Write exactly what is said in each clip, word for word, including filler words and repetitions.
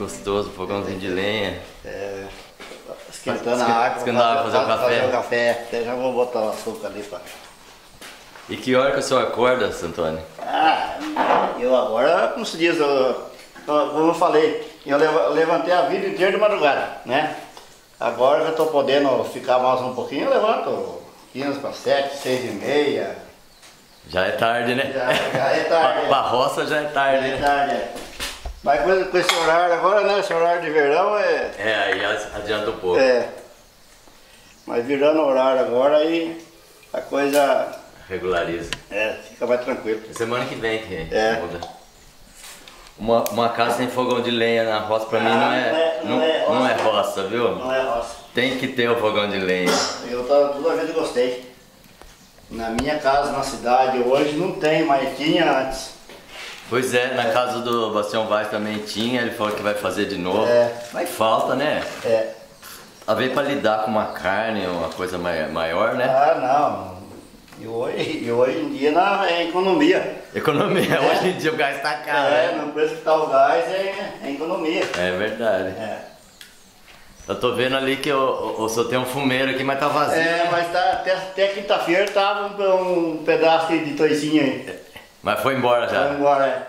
gostoso, fogãozinho de lenha. É, esquentando a água, esquentando a água, fazer o café. Fazer o café, até já vou botar o açúcar ali pra... E que hora que o senhor acorda, seu Antônio? Ah, eu agora, como se diz, eu, como eu falei, eu levantei a vida inteira de madrugada, né? Agora que eu tô podendo ficar mais um pouquinho, eu levanto quinze para sete, seis e meia. Já é tarde, né? Já, já é tarde. Pra roça já é tarde, né? Já é tarde, né? Mas com, com esse horário agora, né? Esse horário de verão é... É, aí adianta um pouco. É. Mas virando o horário agora, aí a coisa... Regulariza. É, fica mais tranquilo. É semana que vem que é. Muda. Uma, uma casa sem fogão de lenha na roça pra ah, mim não é, não, é, não, não, é, não é roça, viu? Não é roça. Tem que ter o fogão de lenha. Eu toda vez eu gostei. Na minha casa, na cidade, hoje não tem, mas tinha antes. Pois é, na é. casa do Bastião Vaz também tinha, ele falou que vai fazer de novo. É. Mas falta, né? É. A ver pra lidar com uma carne, uma coisa maior, né? Ah, não. E hoje, e hoje em dia na, é economia. Economia, é. Hoje em dia o gás está caro. É, né? No preço que está o gás é, é economia. É verdade. É. Eu tô vendo ali que eu, eu só tenho um fumeiro aqui, mas tá vazio. É, mas tá, até, até quinta-feira estava um, um pedaço de toicinha aí. Mas foi embora já? Foi embora, é.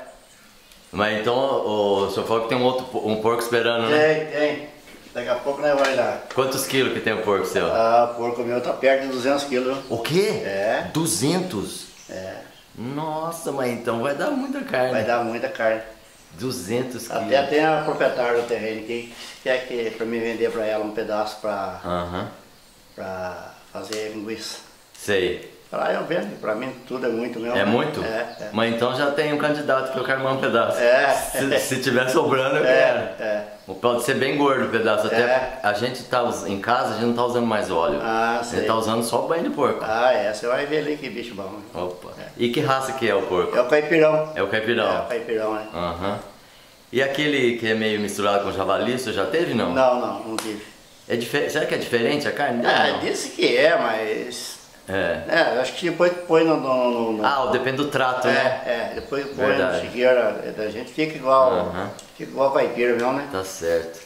Mas então o, o senhor falou que tem um, outro, um porco esperando, né? Tem, tem. Daqui a pouco nós vai lá. Quantos quilos que tem o porco seu? Ah, o porco meu tá perto de duzentos quilos. O quê? É. duzentos? É. Nossa, mas então vai dar muita carne. Vai dar muita carne. duzentos quilos. Até tem a proprietária do terreno que quer que, pra mim vender pra ela um pedaço pra, uhum. pra fazer linguiça. Sei. Pra eu vendo, pra mim tudo é muito mesmo. É muito? É, é. Mas então já tem um candidato que eu quero mais um pedaço. É. Se, se tiver sobrando eu quero. É, é. Pode ser bem gordo o pedaço. Até é. A gente tá em casa, a gente não tá usando mais óleo. Ah, sim. A gente tá usando só o banho de porco. Ah, é. Você vai ver ali que bicho bom. Opa. É. E que raça que é o porco? É o caipirão. É o caipirão. É o caipirão, né? Aham. Uhum. E aquele que é meio misturado com javali, você já teve, não? Não, não, não tive. É difer... Será que é diferente a carne? Ah, disse que é, mas... É. É, acho que depois põe no, no, no... Ah, depende do trato, é, né? É, depois põe na chiqueira da gente, fica igual, uhum. fica igual a vaipeira mesmo, né? Tá certo.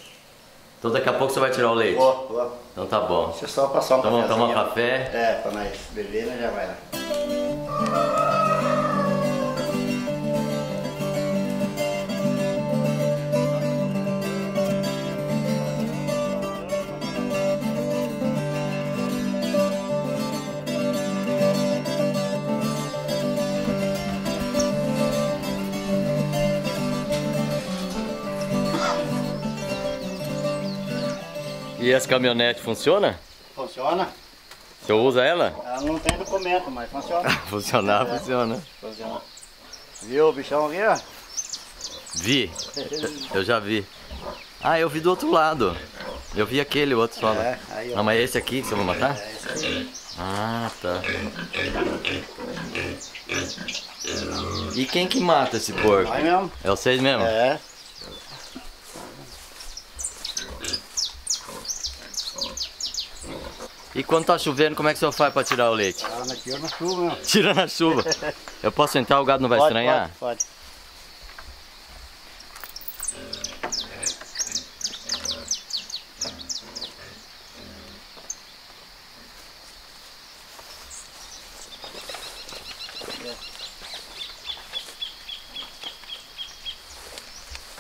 Então daqui a pouco você vai tirar o leite? Vou, vou. Então tá bom. Deixa eu só passar um café. Então vamos tomar um café. É, pra nós beber, né? Já vai lá. E essa caminhonete funciona? Funciona. O senhor usa ela? Ela não tem documento, mas funciona. Funcionar, é. Funciona. Funciona. Viu o bichão aqui, ó? Vi. Eu já vi. Ah, eu vi do outro lado. Eu vi aquele outro só. É, aí, não, mas é esse aqui que você vai matar? É, esse aqui. Ah, tá. E quem que mata esse porco? É mesmo. É vocês mesmo? É. E quando tá chovendo, como é que o senhor faz para tirar o leite? Ah, não, tira na chuva, meu. Tira na chuva. Eu posso entrar, o gado não vai pode, estranhar? Pode,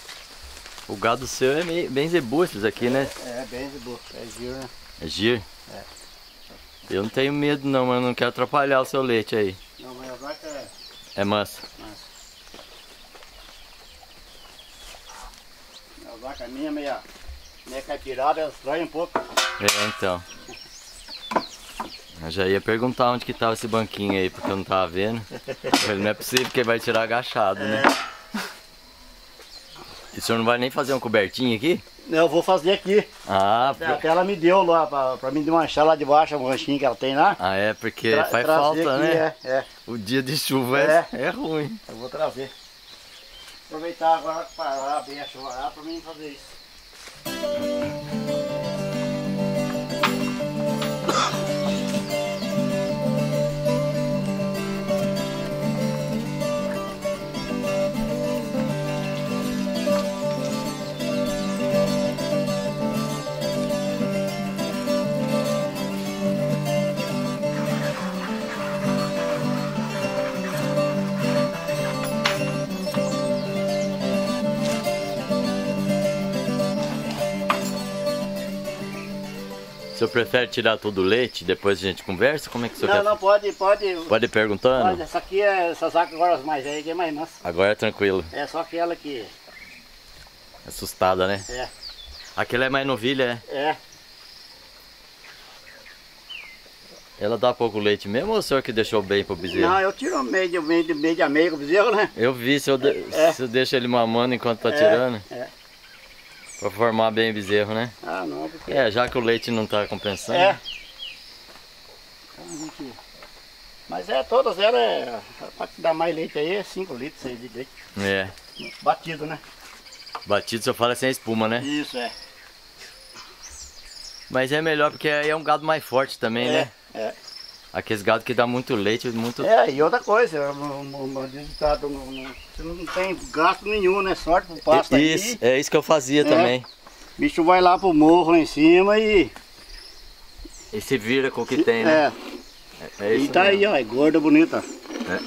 pode. O gado seu é meio, bem zebu esses aqui, é, né? É, bem zebu. É gir, né? É gir? É. Eu não tenho medo não, mas eu não quero atrapalhar o seu leite aí. Não, mas a vaca é... É mansa. A vaca minha é meia, meia caipirada, ela estranha um pouco. É, então. Eu já ia perguntar onde que tava esse banquinho aí, porque eu não tava vendo. Mas não é possível que ele vai tirar agachado, é. Né? E o senhor não vai nem fazer um cobertinho aqui? Não, eu vou fazer aqui. Ah, até, porque... até ela me deu lá, pra, pra mim desmanchar lá de baixo a manchinha que ela tem lá. Ah, é, porque Tra faz falta, aqui, né? É, é. O dia de chuva é, é, é ruim. Eu vou trazer. Aproveitar agora para parar bem a chuva lá pra mim fazer isso. senhor prefere tirar todo o leite e depois a gente conversa? Como é que o senhor Não, quer? Não, pode, pode. Pode ir perguntando? Pode, essa aqui é, essa saca agora mais aí, que é mais mansa. Agora é tranquilo. É só aquela que... Assustada, né? É. Aquela é mais novilha, é? É. Ela dá pouco leite mesmo ou o senhor que deixou bem pro bezerro? Não, eu tiro meio, meio, meio de ameiga pro bezerro, né? Eu vi, se eu, de... é. se eu deixo ele mamando enquanto tá é. tirando. É. Pra formar bem o bezerro, né? Ah, não, porque... É, já que o leite não tá compensando. É. Mas é, todas elas, é... pra dar mais leite aí, é cinco litros, seis litros de leite. É. Batido, né? Batido, o senhor fala sem espuma, né? Isso, é. Mas é melhor porque aí é um gado mais forte também, é, né? É. Aqueles gado que dá muito leite, muito... É, e outra coisa, você não tem gasto nenhum, né? Sorte pro pasto aí. Isso, é isso que eu fazia é. também. O bicho vai lá pro morro lá em cima e... E se vira com o que e, tem, né? É. é, é isso e tá mesmo. Aí, ó, gorda, bonita. É.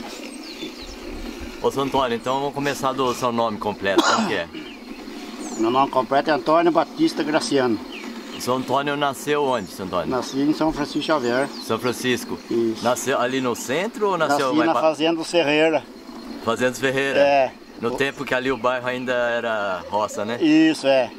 Ô, seu Antônio, então vamos começar do seu nome completo, como que é? Meu nome completo é Antônio Batista Graciano. Seu Antônio nasceu onde, seu Antônio? Nasci em São Francisco Xavier. São Francisco? Isso. Nasceu ali no centro ou nasceu... Nasci na pa... Fazenda Ferreira. Fazenda Ferreira? É. No o... tempo que ali o bairro ainda era roça, né? Isso, é.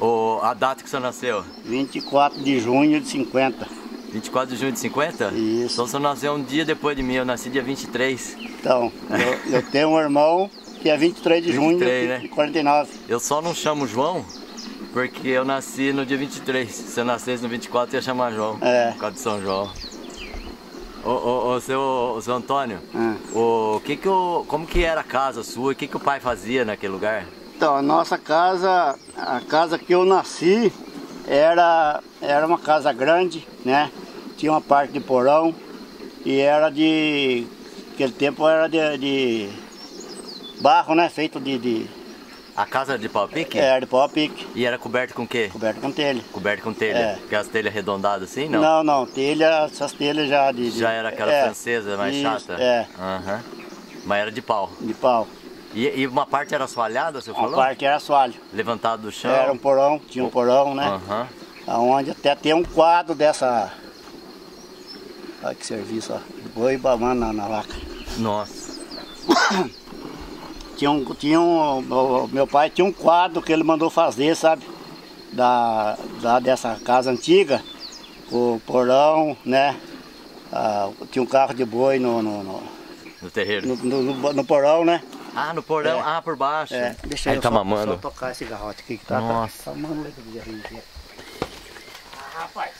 O... A data que o senhor nasceu? vinte e quatro de junho de cinquenta. vinte e quatro de junho de cinquenta? Isso. Então o senhor nasceu um dia depois de mim, eu nasci dia vinte e três. Então, eu, eu tenho um irmão que é vinte e três de vinte e três, junho de né? quarenta e nove. Eu só não chamo João... Porque eu nasci no dia vinte e três, se eu nascesse no vinte e quatro eu ia chamar João, é. por causa de São João. Ô, ô, ô, seu, ô seu Antônio, é. ô, que que o, como que era a casa sua, o que que o pai fazia naquele lugar? Então, a nossa casa, a casa que eu nasci, era, era uma casa grande, né? Tinha uma parte de porão e era de, naquele tempo era de, de barro, né? Feito de... de A casa de pau-pique? É, de pau-pique. E era coberto com o quê? Coberto com telha. Coberto com telha. É. Aquelas telhas arredondadas assim, não? Não, não. Telha, essas telhas já de... de... Já era aquela é. francesa mais Isso, chata? É. Uhum. Mas era de pau? De pau. E, e uma parte era assoalhada, você falou? Uma parte era assoalho. Levantado do chão? Era um porão, tinha um porão, né? Aham. Uhum. Onde até tem um quadro dessa... Olha que serviço, ó. Boi babando na, na vaca. Nossa. Tinha um, tinha um, meu pai tinha um quadro que ele mandou fazer, sabe? Da, da dessa casa antiga, o porão, né? Ah, tinha um carro de boi no... No, no, no terreiro? No, no, no porão, né? Ah, no porão? É. Ah, por baixo. É. Deixa Aí eu tá só, mamando. só tocar esse garrote aqui que tá... Nossa. Tá mamando leite do jardim aqui. Ah, rapaz.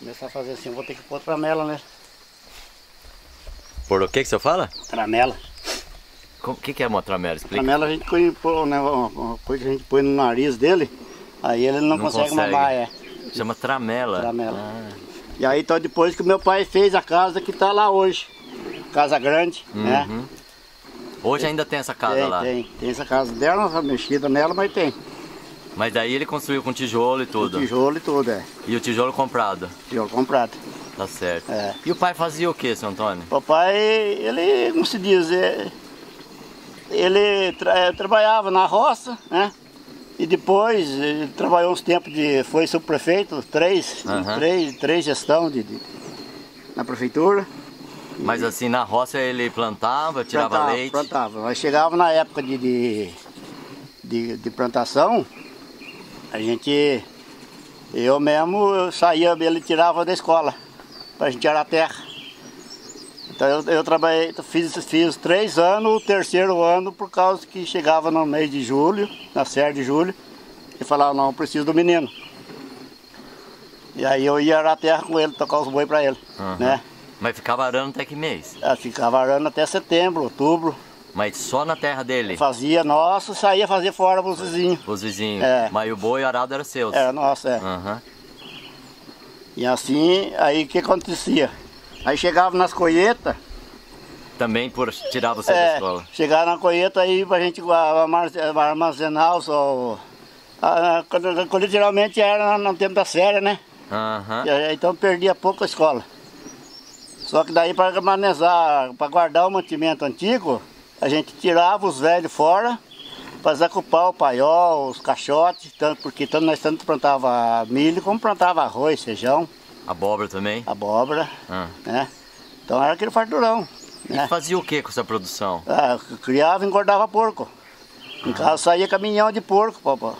Começar a fazer assim, eu vou ter que pôr tramela, né? Por o que que você fala? Tramela. O que que é uma tramela? Explica. Tramela a gente põe, né, uma coisa que a gente põe no nariz dele, aí ele não, não consegue, consegue mamar, é. Chama tramela? Tramela. Ah. E aí então depois que o meu pai fez a casa que tá lá hoje, casa grande, uhum. né? Hoje tem, ainda tem essa casa tem, lá? Tem, tem essa casa dela, uma mexida nela, mas tem. Mas daí ele construiu com tijolo e tudo? Com tijolo e tudo, é. E o tijolo comprado? Tijolo comprado. Tá certo. É. E o pai fazia o que, seu Antônio? O pai, ele, como se diz, ele tra trabalhava na roça, né? E depois, ele trabalhou uns tempos de... Foi subprefeito, três, uhum. três, três gestão de, de, na prefeitura. Mas e, assim, na roça ele plantava, tirava plantava, leite? Plantava, mas chegava na época de, de, de, de plantação, a gente... Eu mesmo eu saía, ele tirava da escola. Pra gente arar a terra. Então eu, eu trabalhei, fiz, fiz três anos, o terceiro ano, por causa que chegava no mês de julho, na série de julho, e falava, não, eu preciso do menino. E aí eu ia arar a terra com ele, tocar os boi pra ele, uhum. né? Mas ficava arando até que mês? Eu ficava arando até setembro, outubro. Mas só na terra dele? Eu fazia nosso, saía fazer fora pros vizinhos. Os vizinhos, é. mas o boi arado era seu? Era nosso, é. Uhum. E assim, aí o que acontecia? Aí chegava nas colheitas... Também por tirar você é, da escola? Chegava na colheita aí pra gente armazenar o sol. A colheita geralmente era no tempo da série, né? Uhum. E, então perdia pouco a escola. Só que daí para manejar, para guardar o mantimento antigo, a gente tirava os velhos fora, Fazia com o pau, o paiol, os caixotes, tanto, porque tanto nós tanto plantava milho como plantava arroz, feijão. Abóbora também? Abóbora, ah. né? Então era aquele farturão. E né? fazia o que com essa produção? Ah, criava e engordava porco. Em ah. casa saía caminhão de porco, papai.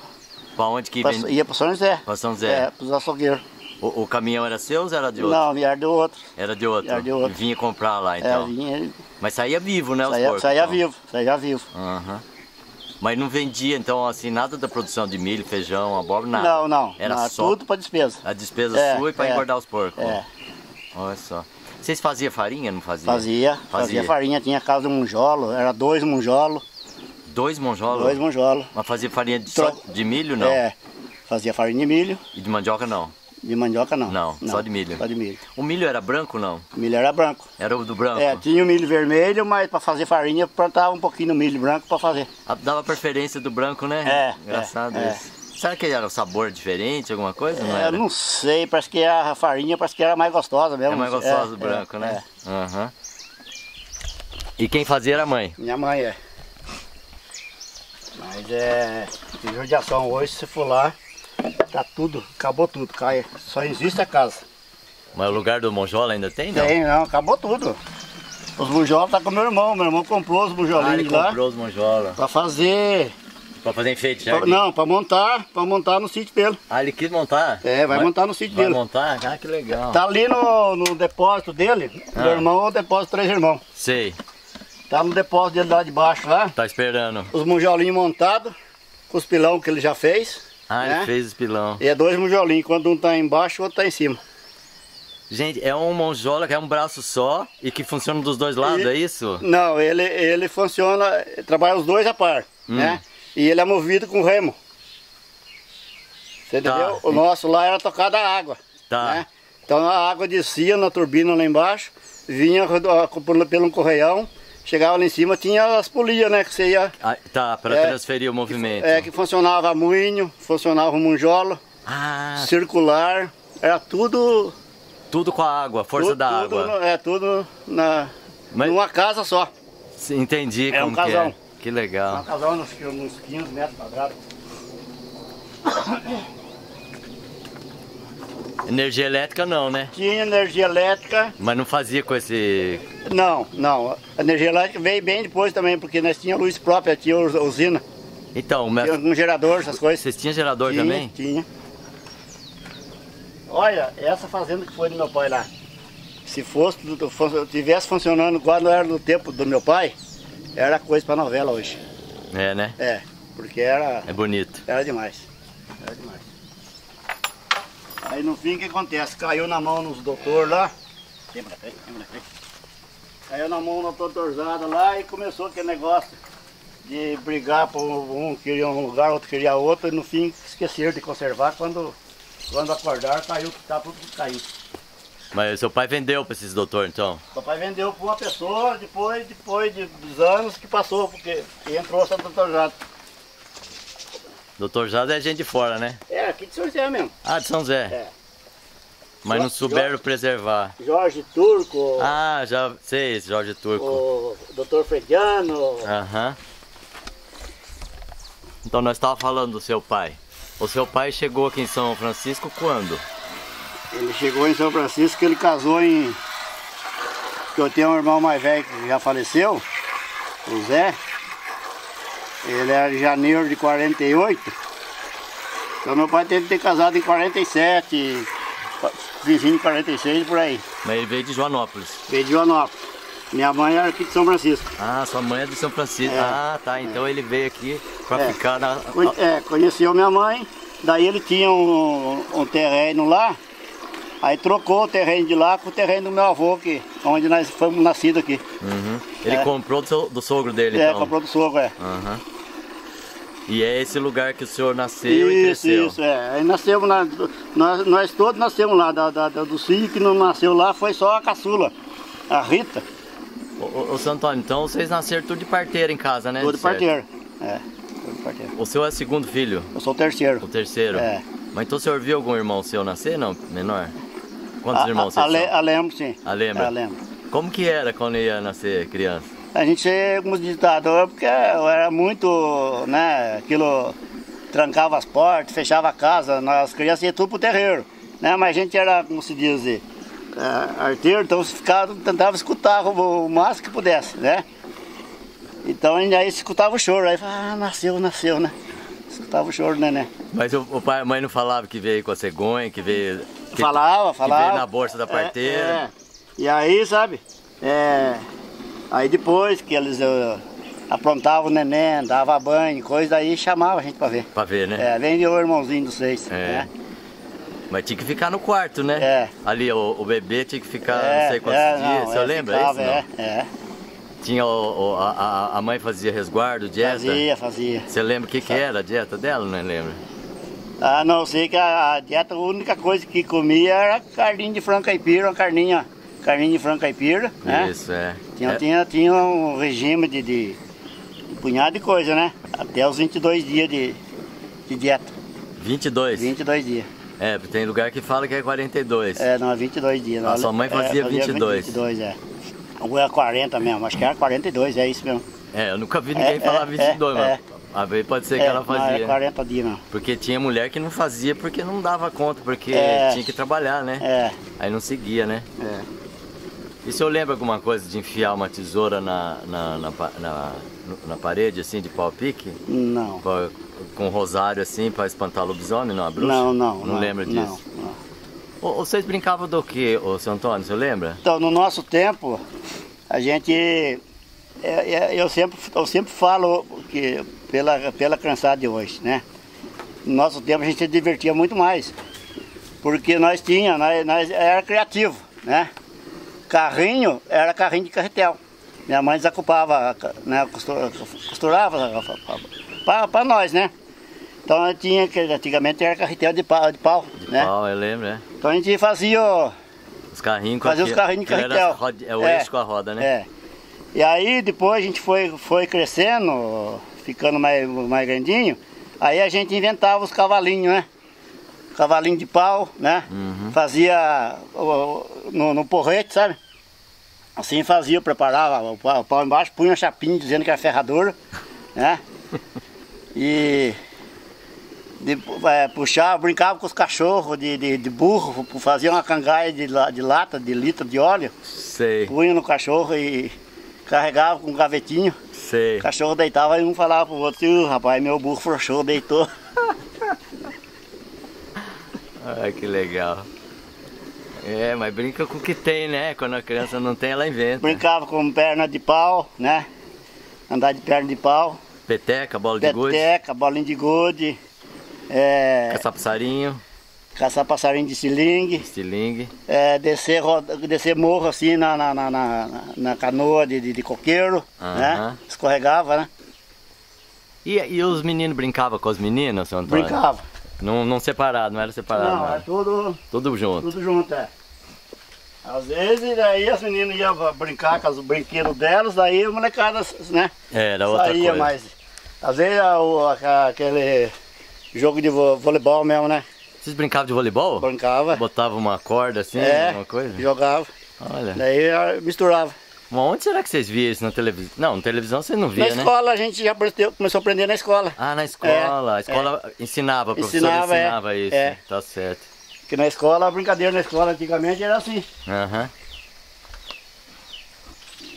Pra onde que vem? Ia para São José. Para São José? É, para os açougueiros. O, o caminhão era seu ou era de outro? Não, era de outro. Era de outro? Era de outro. E vinha comprar lá, então? É, vinha... Mas saía vivo, né, os saía, porcos? Saía então. vivo, saía vivo. Uhum. Mas não vendia, então, assim, nada da produção de milho, feijão, abóbora, nada? Não, não. Era não, só... tudo para despesa. A despesa é, sua e para é, engordar os porcos? É. Olha só. Vocês faziam farinha, não faziam? Fazia, fazia, fazia farinha. Tinha a casa do monjolo, era dois monjolos. Dois monjolos? Dois monjolos. Mas fazia farinha de, Tro... só de milho, não? É, fazia farinha de milho. E de mandioca, não? De mandioca, não. Não, não, só de milho? Só de milho. O milho era branco, não? O milho era branco. Era o do branco? É, tinha o milho vermelho, mas para fazer farinha, plantava um pouquinho do milho branco para fazer. Dava preferência do branco, né? É. Engraçado é, isso. É. Será que era um sabor diferente, alguma coisa? Não, é, era? Não sei, parece que a farinha parece que era mais gostosa mesmo. É mais gostosa é, do branco, é, né? É. Uhum. E quem fazia era a mãe? Minha mãe, é. Mas é, de judiação hoje, se for lá, tá tudo, acabou tudo, cai, só existe a casa. Mas o lugar do monjola ainda tem, não? Tem, não, acabou tudo. Os monjolos tá com meu irmão, meu irmão comprou os monjolinhos ah, ele lá. comprou os monjola. Pra fazer... Pra fazer enfeite, já? Pra, não, pra montar, pra montar no sítio dele. Ah, ele quis montar? É, vai, vai montar no sítio vai dele. Vai montar? Ah, que legal. Tá ali no, no depósito dele, ah. meu irmão, o depósito três irmãos. Sei. Tá no depósito dele lá de baixo lá. Tá esperando. Os monjolinhos montados, com os pilão que ele já fez. Ah, né? Ele fez os pilão. E é dois monjolinhos, quando um tá embaixo, o outro tá em cima. Gente, é um monjola que é um braço só e que funciona dos dois lados, e... é isso? Não, ele, ele funciona, trabalha os dois a par, hum. né? E ele é movido com remo. Você tá. entendeu? O nosso lá era tocado a água. Tá. Né? Então a água descia na turbina lá embaixo, vinha pelo correião. Chegava lá em cima, tinha as polias, né, que você ia... Ah, tá, para é, transferir o movimento. Que, é, que funcionava a moinho, funcionava o monjolo, ah, circular, era tudo... Tudo com a água, força tudo, da tudo, água. É, tudo na, Mas... numa casa só. Entendi é, como um casão. Que é. Que legal. É um casão, uns quinze metros quadrados. Energia elétrica não, né? Tinha energia elétrica. Mas não fazia com esse... Não, não. A energia elétrica veio bem depois também, porque nós tínhamos luz própria, tinha usina. Então, mas... Tinha um gerador, essas coisas. Vocês tinham gerador tinha, também? Tinha. Olha, essa fazenda que foi do meu pai lá. Se fosse, tivesse funcionando quando era no tempo do meu pai, era coisa pra novela hoje. É, né? É, porque era... É bonito. Era demais. Era demais. Aí no fim o que acontece? Caiu na mão nos doutor lá. Lembra, lembra, caiu na mão do doutorzada lá e começou aquele negócio de brigar por um queria um lugar, outro queria outro, e no fim esqueceram de conservar. Quando, quando acordaram, caiu, tá tudo caído. Mas seu pai vendeu para esses doutores então? Meu pai vendeu para uma pessoa, depois, depois de dos anos que passou, porque entrou essa doutorzada. Doutor José é gente de fora, né? É, aqui de São José mesmo. Ah, de São José? É. Mas Jorge, não souberam Jorge, preservar. Jorge Turco. Ah, já sei esse Jorge Turco. O doutor Frediano. Aham. Então nós estávamos falando do seu pai. O seu pai chegou aqui em São Francisco quando? Ele chegou em São Francisco, ele casou em... Eu tenho um irmão mais velho que já faleceu, o Zé. Ele era de janeiro de quarenta e oito, então meu pai teve que ter casado em quarenta e sete, vizinho em quarenta e seis, por aí. Mas ele veio de Joanópolis? Veio de Joanópolis. Minha mãe era aqui de São Francisco. Ah, sua mãe é de São Francisco. É, ah, tá, então é. ele veio aqui para é. ficar na... É, conheceu minha mãe, daí ele tinha um, um terreno lá, aí trocou o terreno de lá com o terreno do meu avô, que, onde nós fomos nascidos aqui. Uhum. Ele é. comprou do, so, do sogro dele, é, então? É, comprou do sogro, é. Uhum. E é esse lugar que o senhor nasceu isso, e cresceu? Isso, é. Aí nascemos na, nós, nós todos nascemos lá, da, da, do sítio que não nasceu lá foi só a caçula, a Rita. Ô, ô, ô Antônio, então vocês nasceram tudo de parteira em casa, né? Tudo de parteira, é. Tudo de parteira. O senhor é o segundo filho? Eu sou o terceiro. O terceiro? É. Mas então o senhor viu algum irmão seu nascer, não? Menor? Quantos a, irmãos a, vocês a, são? A lembro, sim. A lembra? A lembro. Como que era quando ia nascer criança? a gente, como ditador, porque era muito, né, aquilo trancava as portas, fechava a casa, as crianças iam tudo pro terreiro, né, mas a gente era, como se diz, é, arteiro, então se ficava, tentava escutar o, o máximo que pudesse, né. Então aí escutava o choro, aí falava, ah, nasceu, nasceu, né. Escutava o choro do neném. Mas o, o pai e a mãe não falavam que veio com a cegonha, que veio... Que, falava, falava. Que veio na bolsa da parteira. É, é. E aí, sabe, é, aí depois que eles uh, aprontavam o neném, dava banho, coisa, aí chamava a gente pra ver. Pra ver, né? É, vem ver o irmãozinho dos seis, é. Né? Mas tinha que ficar no quarto, né? É. Ali, o, o bebê tinha que ficar é, não sei quantos é, dias, você é, lembra ficava, isso? É, não? É. Tinha o, o, a, a mãe fazia resguardo, dieta? Fazia, fazia. Você lembra o que, que era a dieta dela, não lembra? Ah, não, sei que a, a dieta, a única coisa que comia era carninha de frango caipira, uma carninha, carninha de frango caipira, né? Isso, é. Tinha, é. Tinha, tinha um regime de, de, de punhado de coisa, né? Até os vinte e dois dias de, de dieta. vinte e dois? vinte e dois dias. É, porque tem lugar que fala que é quarenta e dois. É, não, é vinte e dois dias. A sua mãe fazia, é, fazia vinte e dois. vinte e dois, é. Ou era quarenta mesmo, acho que era quarenta e dois, é isso mesmo. É, eu nunca vi ninguém é, falar é, vinte e dois, é, mas às vezes pode ser que é, ela fazia. Era quarenta dias mesmo. Porque tinha mulher que não fazia porque não dava conta, porque é, tinha que trabalhar, né? É. Aí não seguia, né? É. E o senhor lembra alguma coisa de enfiar uma tesoura na, na, na, na, na parede, assim, de pau-pique? Não. Pra, com um rosário, assim, para espantar lobisomem, não, a bruxa? Não, não. Não, não lembra disso? Não, não. Vocês brincavam do que, ô seu Antônio, você lembra? Então, no nosso tempo, a gente, eu sempre, eu sempre falo que pela, pela criançada de hoje, né? No nosso tempo a gente se divertia muito mais, porque nós tínhamos, nós, nós era criativo, né? Carrinho, era carrinho de carretel. Minha mãe desocupava, né? Costurava para nós, né? Então eu tinha, que antigamente era carretel de pau, de pau, de né? Pau, eu lembro, né? Então a gente fazia o, os carrinhos com fazia a, os carrinhos de carretel. Roda, é o é, eixo com a roda, né? É. E aí depois a gente foi, foi crescendo, ficando mais, mais grandinho, aí a gente inventava os cavalinhos, né? Cavalinho de pau, né? Uhum. Fazia no, no porrete, sabe? Assim fazia, preparava o pau, o pau embaixo, punha a chapinha dizendo que era ferradura, né? E... De, é, puxava, brincava com os cachorros de, de, de burro, fazia uma cangaia de, de lata, de litro de óleo. Sei. Punha no cachorro e carregava com um gavetinho. Sei. O cachorro deitava e um falava pro outro, e, rapaz, meu burro frouxou, deitou. Ai, que legal. É, mas brinca com o que tem, né? Quando a criança não tem, ela inventa. Brincava com perna de pau, né? Andar de perna de pau. Peteca, bola de gude. Peteca, bolinha de gude. É, caçar passarinho. Caçar passarinho de estilingue. Estilingue. É, descer, roda, descer morro assim na, na, na, na, na canoa de, de, de coqueiro, uh-huh. Né? Escorregava, né? E, e os meninos brincavam com os meninos, seu Antônio? Brincava. Não, não separado, não era separado? Não, não era. É tudo... Tudo junto? Tudo junto, é. Às vezes, daí as meninas iam brincar com os brinquedos delas, daí a molecada, né? Era outra saía, coisa. Mas, às vezes, a, a, aquele... Jogo de voleibol mesmo, né? Vocês brincavam de voleibol? Brincava. Botava uma corda assim, é, alguma coisa? Jogava. Olha. Daí misturava. Mas onde será que vocês viam isso na televisão? Não, na televisão você não via, né? Na escola, né? A gente já começou a aprender na escola. Ah, na escola. É, a escola é. Ensinava, a professora ensinava, ensinava é. Isso. É. Tá certo. Porque na escola, a brincadeira na escola antigamente era assim. Aham. Uhum.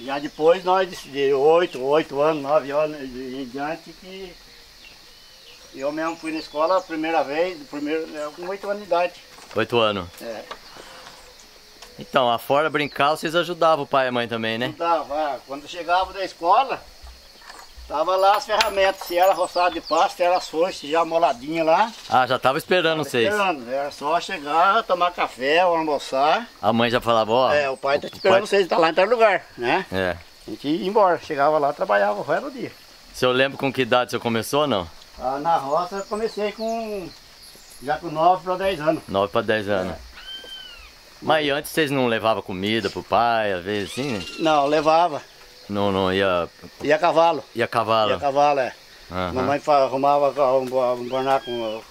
Já depois nós, de oito, oito anos, nove anos em diante, que... Eu mesmo fui na escola a primeira vez, primeiro, com oito anos de idade. Oito anos? É. Então, afora brincar, vocês ajudavam o pai e a mãe também, né? Ajudava. Quando chegava da escola, tava lá as ferramentas, se era roçado de pasto, se era as foices já moladinha lá. Ah, já tava esperando tava vocês? Esperando, era só chegar, tomar café, almoçar. A mãe já falava, ó... É, o pai tá te esperando pai... vocês, tá lá em tal lugar, né? É. A gente ia embora, chegava lá, trabalhava o resto do dia. O senhor lembra com que idade você começou ou não? Ah, na roça eu comecei com, já com nove para dez anos. nove para dez anos. É. Mas antes vocês não levavam comida pro pai, às vezes assim? Não, levava. Não, não, ia... Ia a cavalo. Ia a cavalo? Ia a cavalo, é. Uhum. Mamãe arrumava um barnaco com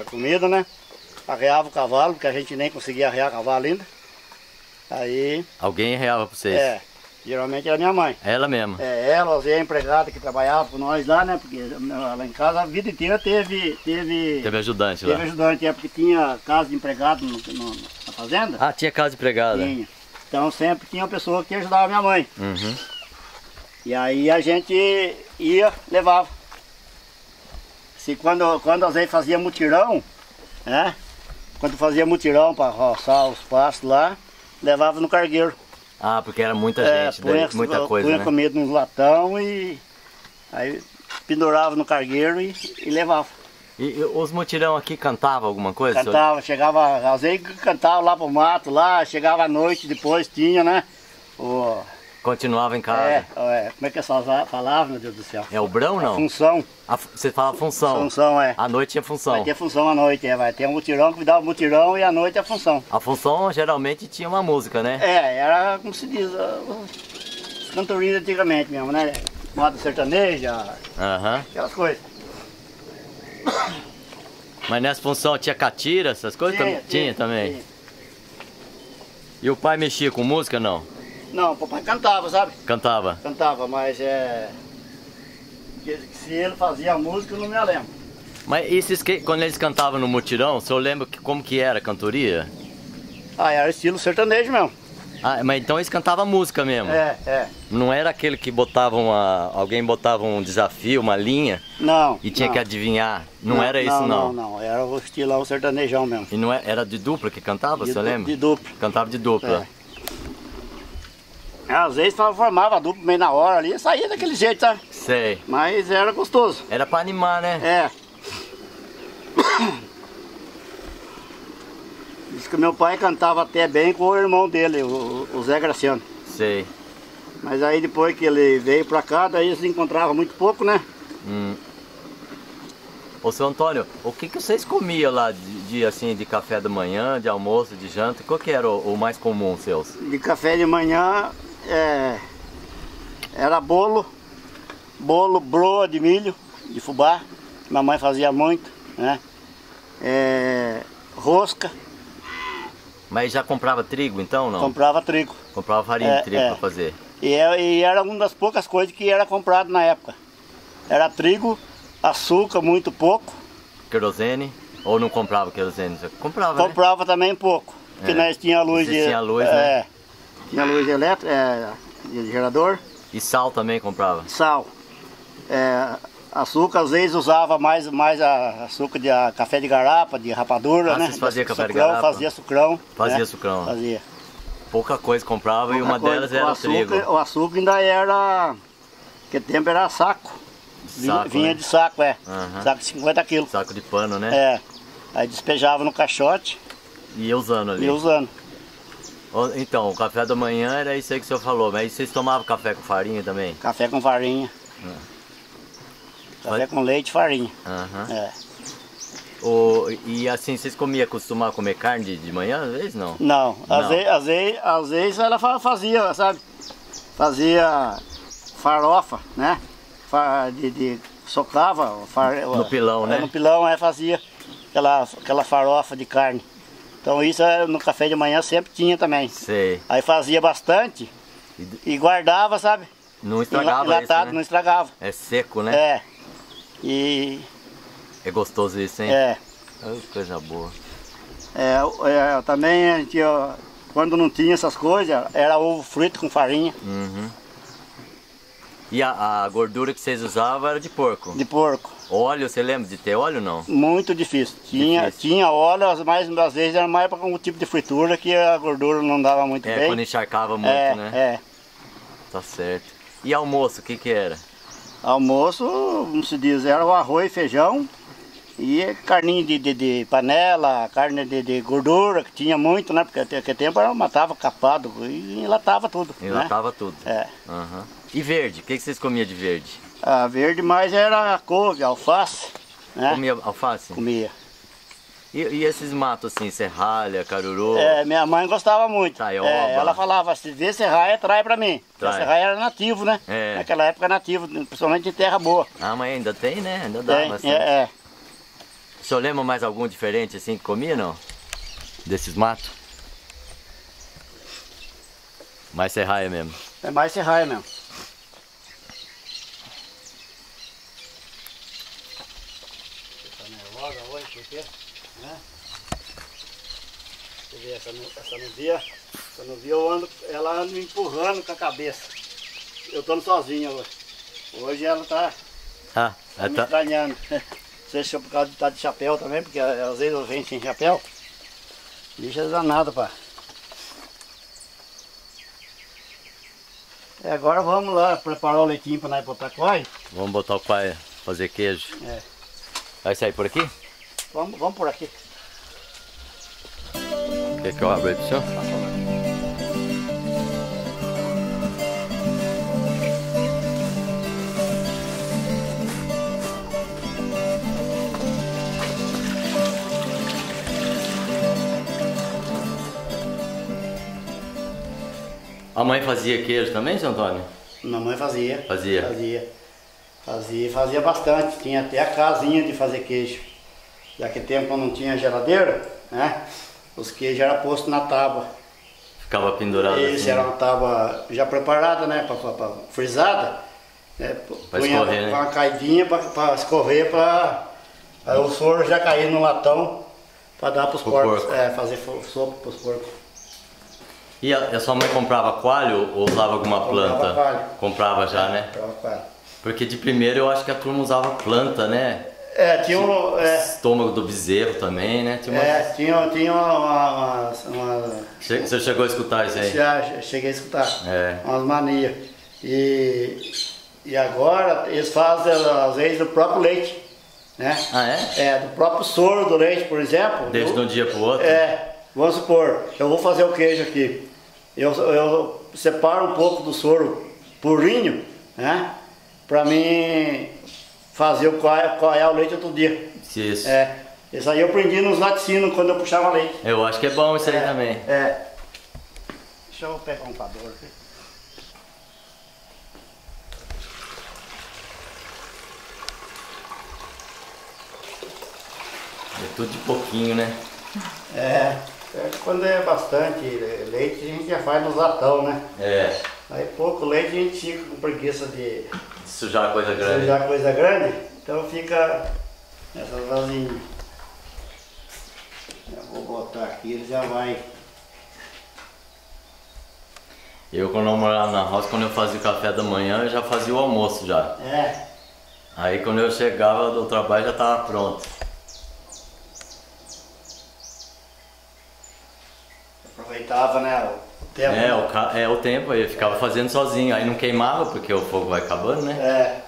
a comida, né? Arreava o cavalo, porque a gente nem conseguia arrear o cavalo ainda. Aí... Alguém arreava pra vocês? É. Geralmente era minha mãe. Ela mesma? É, ela, a empregada que trabalhava com nós lá, né? Porque lá em casa a vida inteira teve... Teve, teve ajudante teve lá? Teve ajudante, é porque tinha casa de empregado no, no, na fazenda. Ah, tinha casa de empregado? Tinha. Então sempre tinha uma pessoa que ajudava a minha mãe. Uhum. E aí a gente ia, levava. Se quando, quando às vezes fazia mutirão, né? Quando fazia mutirão para roçar os pastos lá, levava no cargueiro. Ah, porque era muita é, gente, punha, daí, muita coisa, punha né? comida nos latão e aí pendurava no cargueiro e, e levava. E, e os mutirão aqui cantavam alguma coisa? Cantava, chegava, às vezes cantava lá pro mato, lá, chegava à noite, depois tinha, né? O... Continuava em casa? É, é, como é que é essa palavra, meu Deus do céu? É o brão, não? A função. A, você fala função? Função, é. À noite é função? Vai ter função à noite, é, vai ter um mutirão, que dá o mutirão e à noite é a função. A função geralmente tinha uma música, né? É, era como se diz, uh, cantorias antigamente mesmo, né? Moda sertaneja, uhum. aquelas coisas. Mas nessa função tinha catira, essas coisas? Tinha, tinha, tinha também? Tinha. E o pai mexia com música, não? Não, o papai cantava, sabe? Cantava? Cantava, mas é... se ele fazia a música eu não me lembro. Mas esses que... quando eles cantavam no mutirão, o senhor lembra que... como que era a cantoria? Ah, era estilo sertanejo mesmo. Ah, mas então eles cantavam música mesmo? É, é. Não era aquele que botavam a... alguém botava um desafio, uma linha? Não. E tinha não. que adivinhar? Não, não era isso não? Não, não, não. Era o estilão sertanejão mesmo. E não era, era de dupla que cantava, você lembra? De dupla. Cantava de dupla. É. Às vezes formava a dupla meio na hora ali e saía daquele jeito, sabe? Sei. Mas era gostoso. Era pra animar, né? É. Diz que meu pai cantava até bem com o irmão dele, o, o Zé Graciano. Sei. Mas aí depois que ele veio pra cá, daí eles se encontravam muito pouco, né? Hum. Ô, seu Antônio, o que que vocês comiam lá de, de, assim, de café da manhã, de almoço, de janta? Qual que era o, o mais comum, seus? De café de manhã... É, era bolo, bolo, broa de milho, de fubá, que mamãe fazia muito, né? É, rosca. Mas já comprava trigo então, não? Comprava trigo. Comprava farinha é, de trigo é. para fazer. E, e era uma das poucas coisas que era comprado na época. Era trigo, açúcar, muito pouco. Querosene? Ou não comprava querosene? Comprava, Comprava né? também pouco, porque é. nós tínhamos luz. Vocês de... tinha luz, é, né? Tinha luz elétrica, é, de gerador. E sal também comprava? Sal. É, açúcar, às vezes usava mais, mais a açúcar de a, café de garapa, de rapadura, ah, né? Vocês faziam café sucrão, de garapa? Fazia sucrão. Fazia né? sucrão. Fazia. Pouca coisa comprava Pouca e uma coisa. delas era o açúcar, trigo. O açúcar ainda era, naquele tempo era saco. saco Vinha né? de saco, é. Uhum. Saco de cinquenta quilos. Saco de pano, né? É. Aí despejava no caixote. E ia usando ali? Ia usando. Então, o café da manhã era isso aí que o senhor falou, mas vocês tomavam café com farinha também? Café com farinha. Hum. Café Faz... com leite e farinha. Uhum. É. O... E assim, vocês comiam, costumavam comer carne de, de manhã às vezes, não? Não, não. Às, vezes, às, vezes, às vezes ela fazia, sabe? Fazia farofa, né? De, de... Socava far... no pilão, né? No pilão, ela fazia aquela, aquela farofa de carne. Então isso no café de manhã sempre tinha também. Sei. Aí fazia bastante e guardava, sabe? Não estragava Enlatado, isso, né? não estragava. É seco, né? É. E... É gostoso isso, hein? É. Oh, coisa boa. É, é, também a gente, quando não tinha essas coisas, era ovo frito com farinha. Uhum. E a, a gordura que vocês usavam era de porco? De porco. Óleo, você lembra de ter óleo ou não? Muito difícil. Tinha, difícil. tinha óleo, mas às vezes era mais para um tipo de fritura que a gordura não dava muito é, bem. É, quando encharcava muito, é, né? É. Tá certo. E almoço, o que que era? Almoço, como se diz, era o arroz, feijão e carninha de, de, de panela, carne de, de gordura, que tinha muito, né? Porque naquele tempo ela matava capado e enlatava tudo. Enlatava né? tudo. É. Uhum. E verde, o que que vocês comiam de verde? A verde mais era a couve, a alface, né? Comia alface? Comia. E, e esses matos assim, serralha, caruru? É, minha mãe gostava muito. Taioba. É, ela falava, se vê serralha, trai pra mim. Trai. A serralha era nativo, né? É. Naquela época era nativo, principalmente em terra boa. Ah, mas ainda tem, né? Ainda dá tem, bastante. É, é. O senhor lembra mais algum diferente assim que comia, não? Desses matos? Mais serralha mesmo. É mais serralha mesmo. Tá nervosa hoje, porque, né? Você vê essa, essa novilha, essa novilha eu ando, ela anda me empurrando com a cabeça. Eu tô sozinha hoje. Hoje ela tá, ah, tá me tá... estranhando. Não sei se é por causa de estar de chapéu também, porque às vezes eu venho sem chapéu. Bicho é danado, pá. E agora vamos lá preparar o leitinho para nós botar coalho. Vamos botar o coalho, fazer queijo. É. Vai sair por aqui? Vamos, vamos por aqui. Quer que eu abra aí pro senhor? A mãe fazia queijo também, seu Antônio? Minha mãe fazia. Fazia? Fazia. Fazia, fazia bastante. Tinha até a casinha de fazer queijo. Naquele tempo, quando não tinha geladeira, né? Os queijos eram postos na tábua. Ficava pendurado Isso, assim? Isso, era uma tábua já preparada, né? Pra, pra, pra, frisada. Né? Pra escorrer, né? Uma caidinha pra, pra escorrer, pra... Aí o soro já cair no latão pra dar pros porcos. Porco. É, fazer sopa pros porcos. E a, a sua mãe comprava coalho ou usava alguma comprava planta? Coalho. Comprava já, né? Comprava coalho. Porque de primeiro eu acho que a turma usava planta, né? É, tinha um... É. Estômago do bezerro também, né? Tinha uma... É, tinha, tinha uma, uma, uma... Você chegou a escutar isso aí? Já, cheguei a escutar. É. Umas manias. E, e agora eles fazem, às vezes, o próprio leite, né? Ah, é? É, do próprio soro do leite, por exemplo. Desde do, um dia pro outro? É. Vamos supor, eu vou fazer o queijo aqui. Eu, eu separo um pouco do soro purinho, né? Pra mim fazer o coalhar, coalhar o leite outro dia. Isso. É, isso aí eu aprendi nos laticínios quando eu puxava leite. Eu acho que é bom isso aí é, também. É. Deixa eu pegar um coador aqui. É tudo de pouquinho, né? É. Quando é bastante leite, a gente já faz nos latão, né? É. Aí pouco leite, a gente fica com preguiça de... de sujar coisa grande. Sujar coisa grande, então fica nessa vasilha. Já vou botar aqui, ele já vai. Eu, quando eu morava na roça, quando eu fazia o café da manhã, eu já fazia o almoço já. É. Aí quando eu chegava do trabalho, já estava pronto. Aproveitava, né, o tempo. É, o, ca... é, o tempo, aí ficava fazendo sozinho, aí não queimava porque o fogo vai acabando, né? É.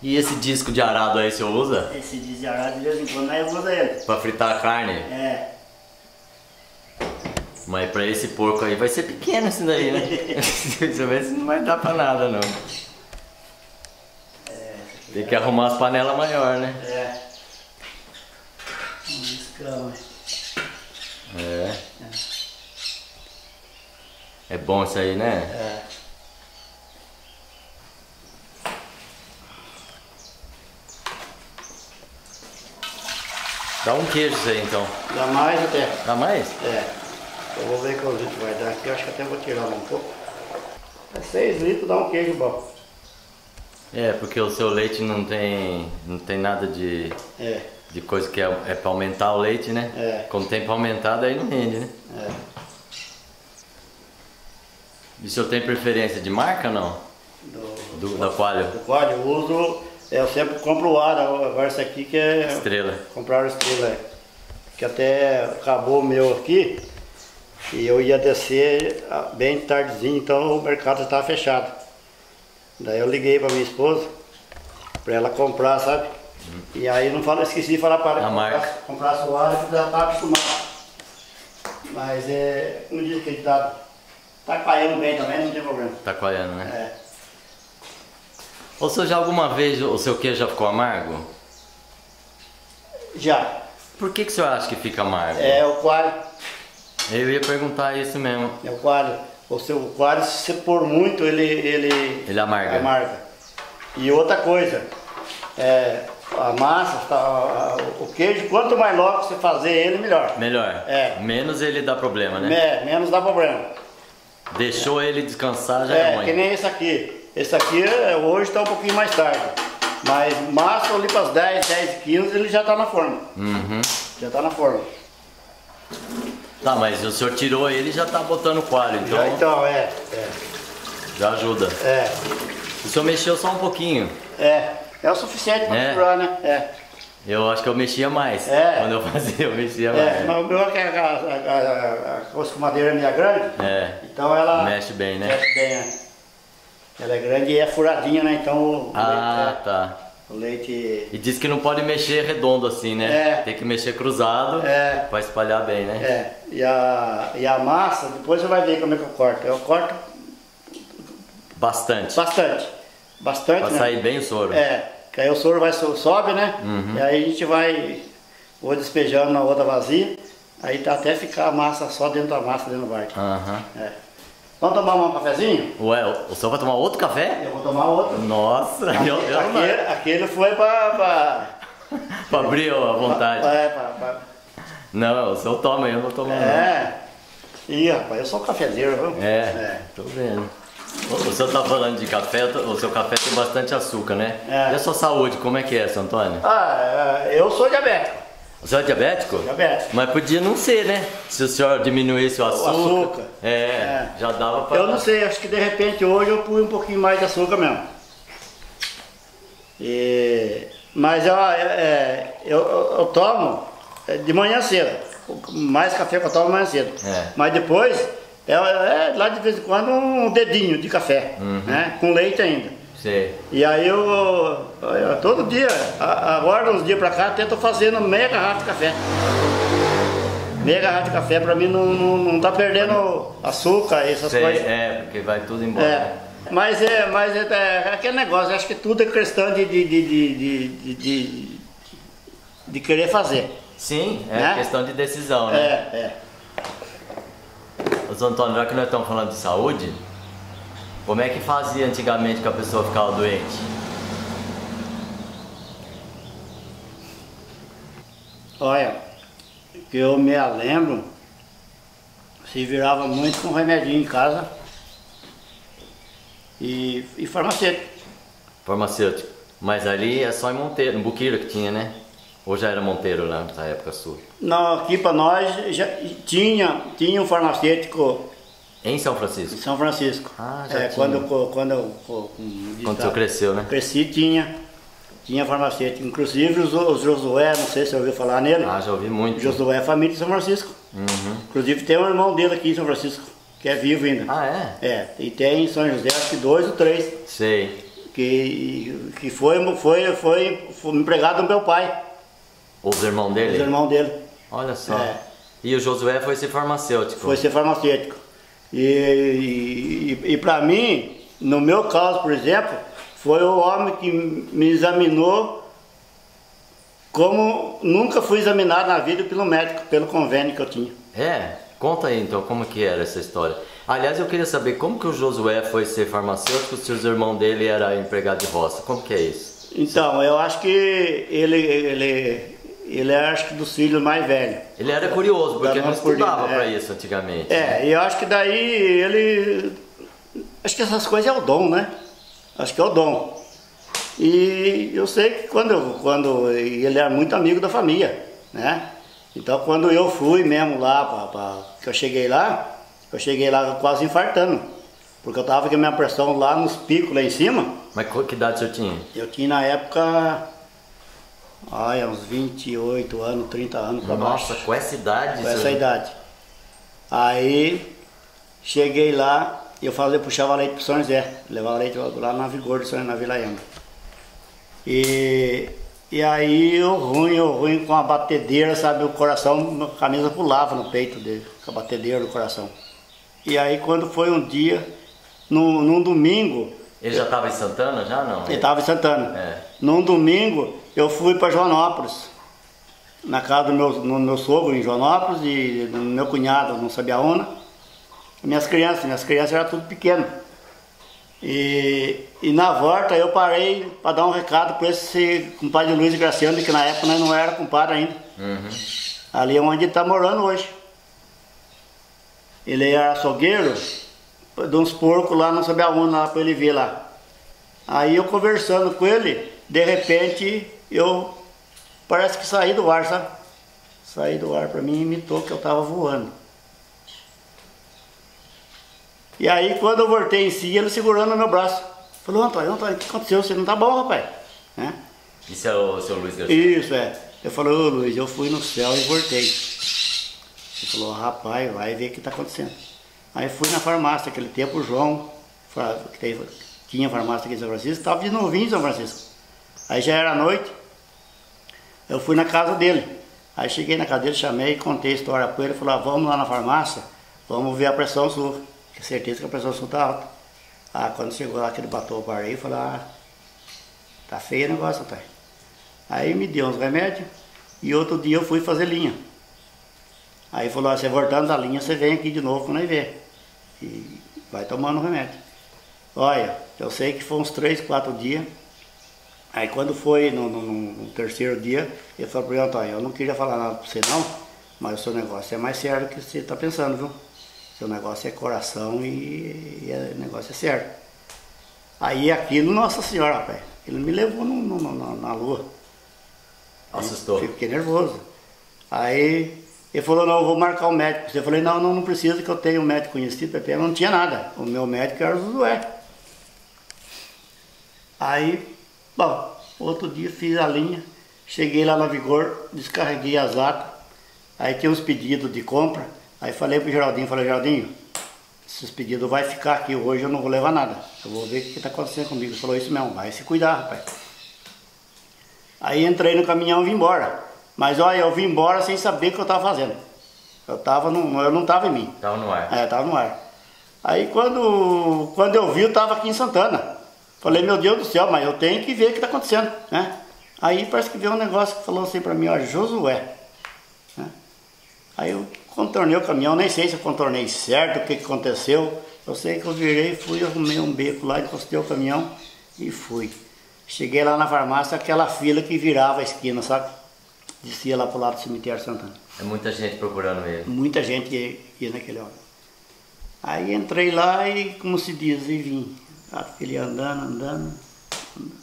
E esse disco de arado aí, o senhor usa? Esse disco de arado, de vez em quando, aí eu uso ele. Pra fritar a carne? É. Mas pra esse porco aí vai ser pequeno esse daí, né? Esse não vai dar pra nada, não. É. Tem que é... arrumar as panelas maiores, né? É. É. É bom isso aí, né? É. Dá um queijo isso aí então. Dá mais até. Dá mais? É. Eu vou ver quanto vai dar aqui, eu acho que até vou tirar um pouco. É seis litros, dá um queijo bom. É, porque o seu leite não tem, não tem nada de... É. De coisa que é, é para aumentar o leite, né? É. Quando tem para aumentar, daí não rende, né? É. E o senhor tem preferência de marca ou não? Do, do, do da coalho? Do coalho, eu uso, eu sempre compro o ar, agora esse aqui que é... Estrela. Compraram estrela, que até acabou o meu aqui, e eu ia descer bem tardezinho, então o mercado estava fechado. Daí eu liguei para minha esposa, para ela comprar, sabe? Hum. E aí não falo, esqueci de falar para ela comprar a sua área, que já está acostumado. Mas é, um dia que ele está tá coalhando bem também, não tem problema. Está coalhando, né? É. Ou seja, alguma vez o seu queijo já ficou amargo? Já. Por que, que o senhor acha que fica amargo? É o coalho. Eu ia perguntar isso mesmo. É o coalho. O seu coalho, se você pôr muito, ele... Ele, ele amarga. amarga. E outra coisa, é... a massa, tá, o queijo, quanto mais logo você fazer ele, melhor. Melhor. É. Menos ele dá problema, né? É, menos dá problema. Deixou ele descansar, já é ruim. É, que nem esse aqui. Esse aqui hoje tá um pouquinho mais tarde. Mas massa ali para as dez, dez, quinze ele já tá na forma. Uhum. Já tá na forma. Tá, mas o senhor tirou ele e já tá botando coalho, então... Já então, é, é. Já ajuda. É. O senhor mexeu só um pouquinho. É, é o suficiente para misturar, né? É. Eu acho que eu mexia mais. É. Quando eu fazia, eu mexia mais. É, mas o meu é que a, a, a, a costumadeira é minha grande, é. Então ela... Mexe bem, né? Mexe bem, né? Ela é grande e é furadinha, né? Então o ah, leite, tá. O leite... E diz que não pode mexer redondo assim, né? É. Tem que mexer cruzado é. Para espalhar bem, né? É. E a, e a massa, depois você vai ver como é que eu corto. Eu corto... Bastante. Bastante. Bastante, Vai né? sair bem o soro. É. Que aí o soro vai, sobe, né? Uhum. E aí a gente vai ou despejando na outra vazia. Aí tá até ficar a massa só dentro da massa, dentro do barco. Uhum. É. Vamos tomar um cafezinho? Ué, o senhor vai tomar outro café? Eu vou tomar outro. Nossa! Aquele, eu, eu aquele, aquele foi pra... Pra, pra abrir a vontade. Pra, pra, pra, pra. Não, o senhor toma, eu não tomo é. Não. É. Ih, rapaz, eu sou um cafezeiro, viu? É, é. Tô vendo. O senhor tá falando de café, o seu café tem bastante açúcar, né? É. E a sua saúde, como é que é, seu Antônio? Ah, eu sou diabético. O senhor é diabético? Diabético. Mas podia não ser, né? Se o senhor diminuísse o açúcar. O açúcar. É, é, já dava pra... Eu não sei, acho que de repente hoje eu pus um pouquinho mais de açúcar mesmo. E... Mas eu, é, eu, eu tomo de manhã cedo. Mais café que eu tomo manhã cedo. É. Mas depois... É, é lá de vez em quando um dedinho de café, uhum. né? Com leite ainda. Sim. E aí eu, eu todo dia, agora uns dias pra cá, até tô fazendo meia garrafa de café. Meia garrafa de café pra mim não, não, não tá perdendo açúcar e essas Sei, coisas. É, porque vai tudo embora. É. Mas, é, mas é, é aquele negócio, acho que tudo é questão de, de, de, de, de, de, de querer fazer. Sim, é né? Questão de decisão, né? É, é. Ô Antônio, já que nós estamos falando de saúde, como é que fazia antigamente que a pessoa ficava doente? Olha, que eu me lembro, se virava muito com remedinho em casa e, e farmacêutico. Farmacêutico. Mas ali é só em Monteiro, em Buquira que tinha, né? Ou já era Monteiro lá nessa época sua? Não, aqui para nós já tinha, tinha um farmacêutico... Em São Francisco? Em São Francisco. Ah, já é, tinha. Quando, quando, eu, quando, quando você cresceu, né? Cresci, tinha. Tinha farmacêutico. Inclusive o Josué, não sei se você ouviu falar nele. Ah, já ouvi muito. Josué é família de São Francisco. Uhum. Inclusive tem um irmão dele aqui em São Francisco, que é vivo ainda. Ah, é? É. E tem em São José acho que dois ou três. Sei. Que, que foi, foi, foi, foi empregado do meu pai. Os irmãos dele? Os irmãos dele. Olha só. É. E o Josué foi ser farmacêutico? Foi ser farmacêutico. E, e, e para mim, no meu caso, por exemplo, foi o homem que me examinou como nunca fui examinado na vida pelo médico, pelo convênio que eu tinha. É? Conta aí então, como que era essa história. Aliás, eu queria saber como que o Josué foi ser farmacêutico se os irmãos dele eram empregados de roça. Como que é isso? Então, eu acho que ele... ele Ele era, acho que, dos filhos mais velhos. Ele era curioso, porque não estudava para isso antigamente. É, e eu acho que daí ele... Acho que essas coisas é o dom, né? Acho que é o dom. E eu sei que quando, quando ele era muito amigo da família, né? Então, quando eu fui mesmo lá, pra, pra, que eu cheguei lá, eu cheguei lá quase infartando. Porque eu tava com a minha pressão lá nos picos, lá em cima. Mas que idade o senhor tinha? Eu tinha, na época... Ai, uns vinte e oito anos, trinta anos pra baixo. Nossa, com essa idade? Com essa senhor? idade. Aí, cheguei lá, eu fazia, puxava leite pro São José. Levava leite lá na Vigor, na Vila Ema. E, e aí, eu ruim, eu ruim com a batedeira, sabe? O coração, a camisa pulava no peito dele, com a batedeira do coração. E aí, quando foi um dia, num, num domingo... Ele já estava em Santana, já não? Ele estava em Santana. É. Num domingo, eu fui para Joanópolis, na casa do meu, no meu sogro em Joanópolis e do meu cunhado no Sabiaúna. Minhas crianças, minhas crianças eram tudo pequenas. E, e na volta eu parei para dar um recado para esse compadre Luiz Graciano, que na época nós não era compadre ainda. Uhum. Ali é onde ele está morando hoje. Ele era açougueiro de uns porcos lá no Sabiaúna, lá para ele ver lá. Aí eu conversando com ele, de repente eu parece que saí do ar, sabe? Saí do ar para mim e imitou que eu estava voando. E aí, quando eu voltei em si, ele segurando o meu braço. Falou, Antônio, Antônio, o que aconteceu? Você não tá bom, rapaz? Né? Isso é o seu Luiz Garcia? Isso, é. Eu falei, ô Luiz, eu fui no céu e voltei. Ele falou, rapaz, vai ver o que tá acontecendo. Aí fui na farmácia, naquele tempo o João, que tinha farmácia aqui em São Francisco, estava de novinho em São Francisco. Aí já era noite, eu fui na casa dele. Aí cheguei na casa dele, chamei, contei a história pra ele. Ele falou, ah, vamos lá na farmácia, vamos ver a pressão sua. Tenho certeza que a pressão sua tá alta. Ah, quando chegou lá que ele bateu o bar aí, eu falei, ah, tá feio o negócio, tá? Aí me deu uns remédios e outro dia eu fui fazer linha. Aí falou, ah, você voltando da linha, você vem aqui de novo pra nós ver. E vai tomando o remédio. Olha, eu sei que foi uns três, quatro dias. Aí quando foi no, no, no terceiro dia, ele falou pra mim, Antônio, eu não queria falar nada pra você não, mas o seu negócio é mais sério do que você tá pensando, viu? Seu negócio é coração e, e o negócio é certo. Aí aquilo, Nossa Senhora, rapaz, ele me levou no, no, no, na lua. Assustou. Fiquei nervoso. Aí ele falou, não, eu vou marcar o médico. Eu falei, não, não, não precisa que eu tenho um médico conhecido, Pepe. Não tinha nada. O meu médico era o Josué. Aí, bom, outro dia fiz a linha, cheguei lá na Vigor, descarreguei as latas, aí tinha uns pedidos de compra. Aí falei pro Geraldinho, falei, Geraldinho, esses pedidos vai ficar aqui hoje, eu não vou levar nada. Eu vou ver o que tá acontecendo comigo. Ele falou, isso mesmo, vai se cuidar, rapaz. Aí entrei no caminhão e vim embora. Mas olha, eu vim embora sem saber o que eu tava fazendo. Eu tava no, eu não tava em mim. Tava no ar. É, tava no ar. Aí quando, quando eu vi, eu tava aqui em Santana. Falei, meu Deus do céu, mas eu tenho que ver o que tá acontecendo, né? Aí parece que veio um negócio que falou assim pra mim, ó, Josué. Né? Aí eu contornei o caminhão, nem sei se eu contornei certo, o que, que aconteceu. Eu sei que eu virei, fui, arrumei um beco lá, encostei o caminhão e fui. Cheguei lá na farmácia, aquela fila que virava a esquina, sabe? Descia lá pro lado do cemitério Santana. É muita gente procurando ele. Muita gente ia, ia naquele hora. Aí entrei lá e, como se diz, e vim. Aquele andando, andando, andando.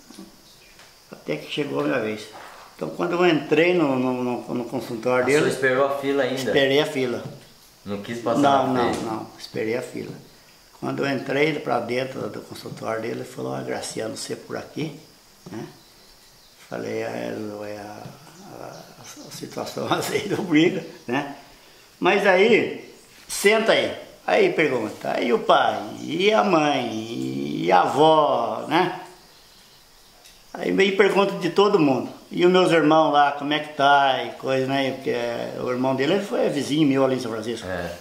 Até que chegou a minha vez. Então quando eu entrei no, no, no, no consultório dele... Você esperou a fila ainda? Esperei a fila. Não quis passar não, na fila? Não, não, não. Esperei a fila. Quando eu entrei para dentro do consultório dele, ele falou, ah, Graciano, você por aqui? Né? Falei, é, é a, a, a situação assim não briga, né? Mas aí, senta aí. Aí pergunta, aí o pai, e a mãe, e a avó, né? Aí me pergunta de todo mundo. E os meus irmãos lá, como é que tá e coisa, né? Porque é, o irmão dele foi vizinho meu ali em São Francisco. É.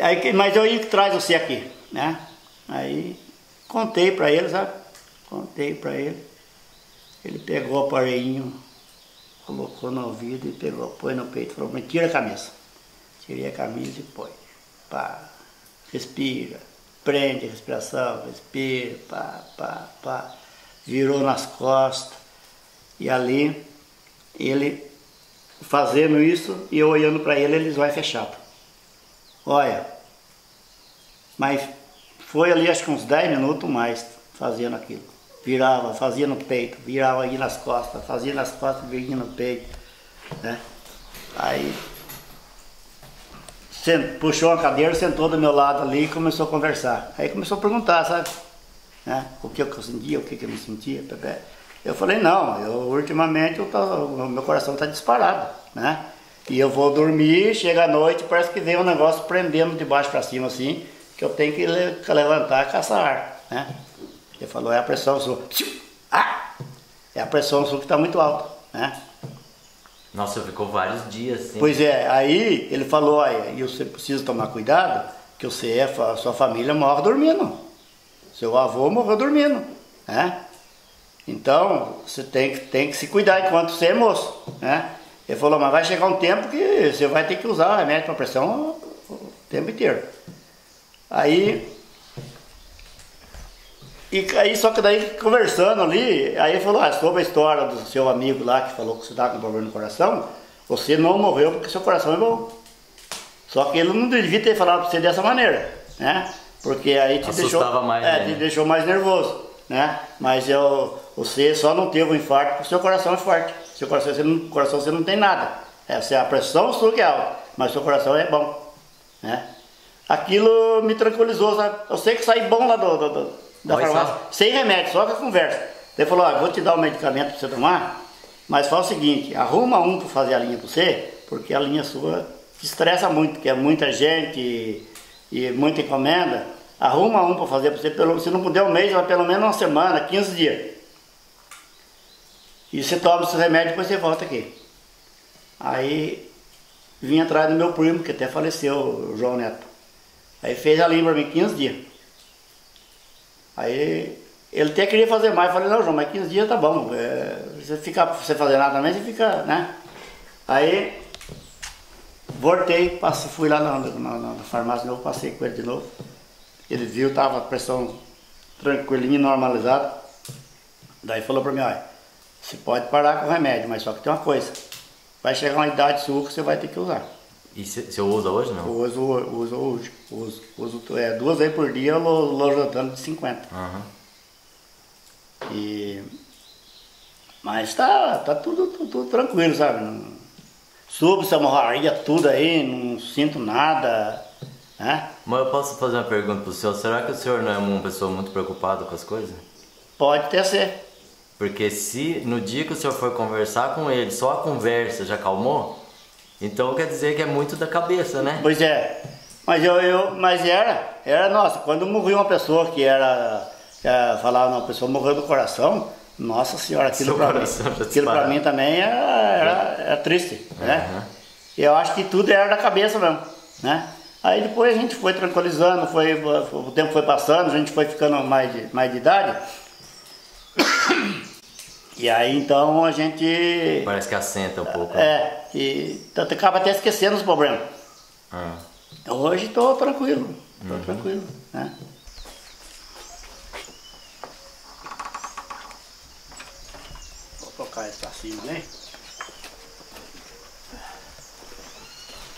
Aí, mas eu ia que traz você aqui, né? Aí contei pra ele, sabe? Contei pra ele. Ele pegou o aparelhinho, colocou no ouvido e pegou, põe no peito. Falou, mas tira a camisa. Tirei a camisa e põe. Pá, respira, prende a respiração, respira, pá, pá, pá. Virou nas costas. E ali, ele fazendo isso e eu olhando para ele, eles vai fechado. Olha, mas foi ali acho que uns dez minutos mais fazendo aquilo. Virava, fazia no peito, virava aí nas costas, fazia nas costas, vinha no peito. Né? Aí, puxou a cadeira, sentou do meu lado ali e começou a conversar. Aí começou a perguntar, sabe? Né? O que eu sentia, o que eu não sentia, Pepe. Eu falei, não, eu, ultimamente eu tô, meu coração está disparado, né? E eu vou dormir, chega a noite, parece que vem um negócio prendendo de baixo para cima assim, que eu tenho que le levantar e caçar ar, né? Ele falou, é a pressão sua. Ah! É a pressão sua que está muito alta, né? Nossa, ficou vários dias assim. Pois é, aí ele falou, olha, e você precisa tomar cuidado, que você, a sua família morre dormindo. Seu avô morreu dormindo, né? Então, você tem, tem que se cuidar enquanto você é moço, né? Ele falou, mas vai chegar um tempo que você vai ter que usar o remédio para pressão o tempo inteiro. Aí, E aí, só que daí, conversando ali, aí ele falou, ah, sobre a história do seu amigo lá, que falou que você está com problema no coração, você não morreu porque seu coração é bom. Só que ele não devia ter falado para você dessa maneira, né? Porque aí te, deixou, mais, é, né? te deixou mais nervoso, né? Mas eu, você só não teve um infarto porque seu coração é forte. Seu coração você não, coração, você não tem nada. Essa é a pressão sua que é alta, mas seu coração é bom, né? Aquilo me tranquilizou, sabe? Eu sei que saí bom lá do... do, do da Vai farmácia, só. Sem remédio, só com a conversa. Ele falou, ah, vou te dar um medicamento para você tomar, mas faz o seguinte, arruma um para fazer a linha para você, porque a linha sua te estressa muito, porque é muita gente e, e muita encomenda. Arruma um para fazer para você, pelo, se não puder um mês, vai pelo menos uma semana, quinze dias. E você toma esse remédio e depois você volta aqui. Aí vim atrás do meu primo, que até faleceu, o João Neto. Aí fez a linha para mim, quinze dias. Aí ele até queria fazer mais, eu falei, não João, mas quinze dias tá bom, é, você fica sem fazer nada também, você fica, né? Aí voltei, passei, fui lá na, na, na farmácia de novo, passei com ele de novo. Ele viu, tava a pressão tranquilinha, normalizada. Daí falou pra mim, olha, você pode parar com o remédio, mas só que tem uma coisa, vai chegar uma idade sua que você vai ter que usar. E você usa hoje, não? Eu uso, uso hoje, uso, uso, uso é, duas vezes por dia eu lojotando de cinquenta. Uhum. E, mas tá, tá tudo, tudo, tudo tranquilo, sabe? Subo essa hemorragia tudo aí, não sinto nada, né? Mas eu posso fazer uma pergunta pro senhor, será que o senhor não é uma pessoa muito preocupada com as coisas? Pode até ser. Porque se no dia que o senhor for conversar com ele, só a conversa já acalmou? Então quer dizer que é muito da cabeça, né? Pois é, mas eu, eu mas era, era, nossa, quando morri uma pessoa que era, era falava, uma pessoa morreu do coração, nossa senhora, aquilo para mim, aquilo para mim também era, era, era triste, né? Uhum. Eu acho que tudo era da cabeça mesmo, né? Aí depois a gente foi tranquilizando, foi, o tempo foi passando, a gente foi ficando mais de, mais de idade. E aí então a gente... Parece que assenta um pouco. É, e tanto acaba até esquecendo os problemas. Ah. Hoje estou tranquilo, estou uhum. tranquilo, né? Vou tocar esse pra cima, né?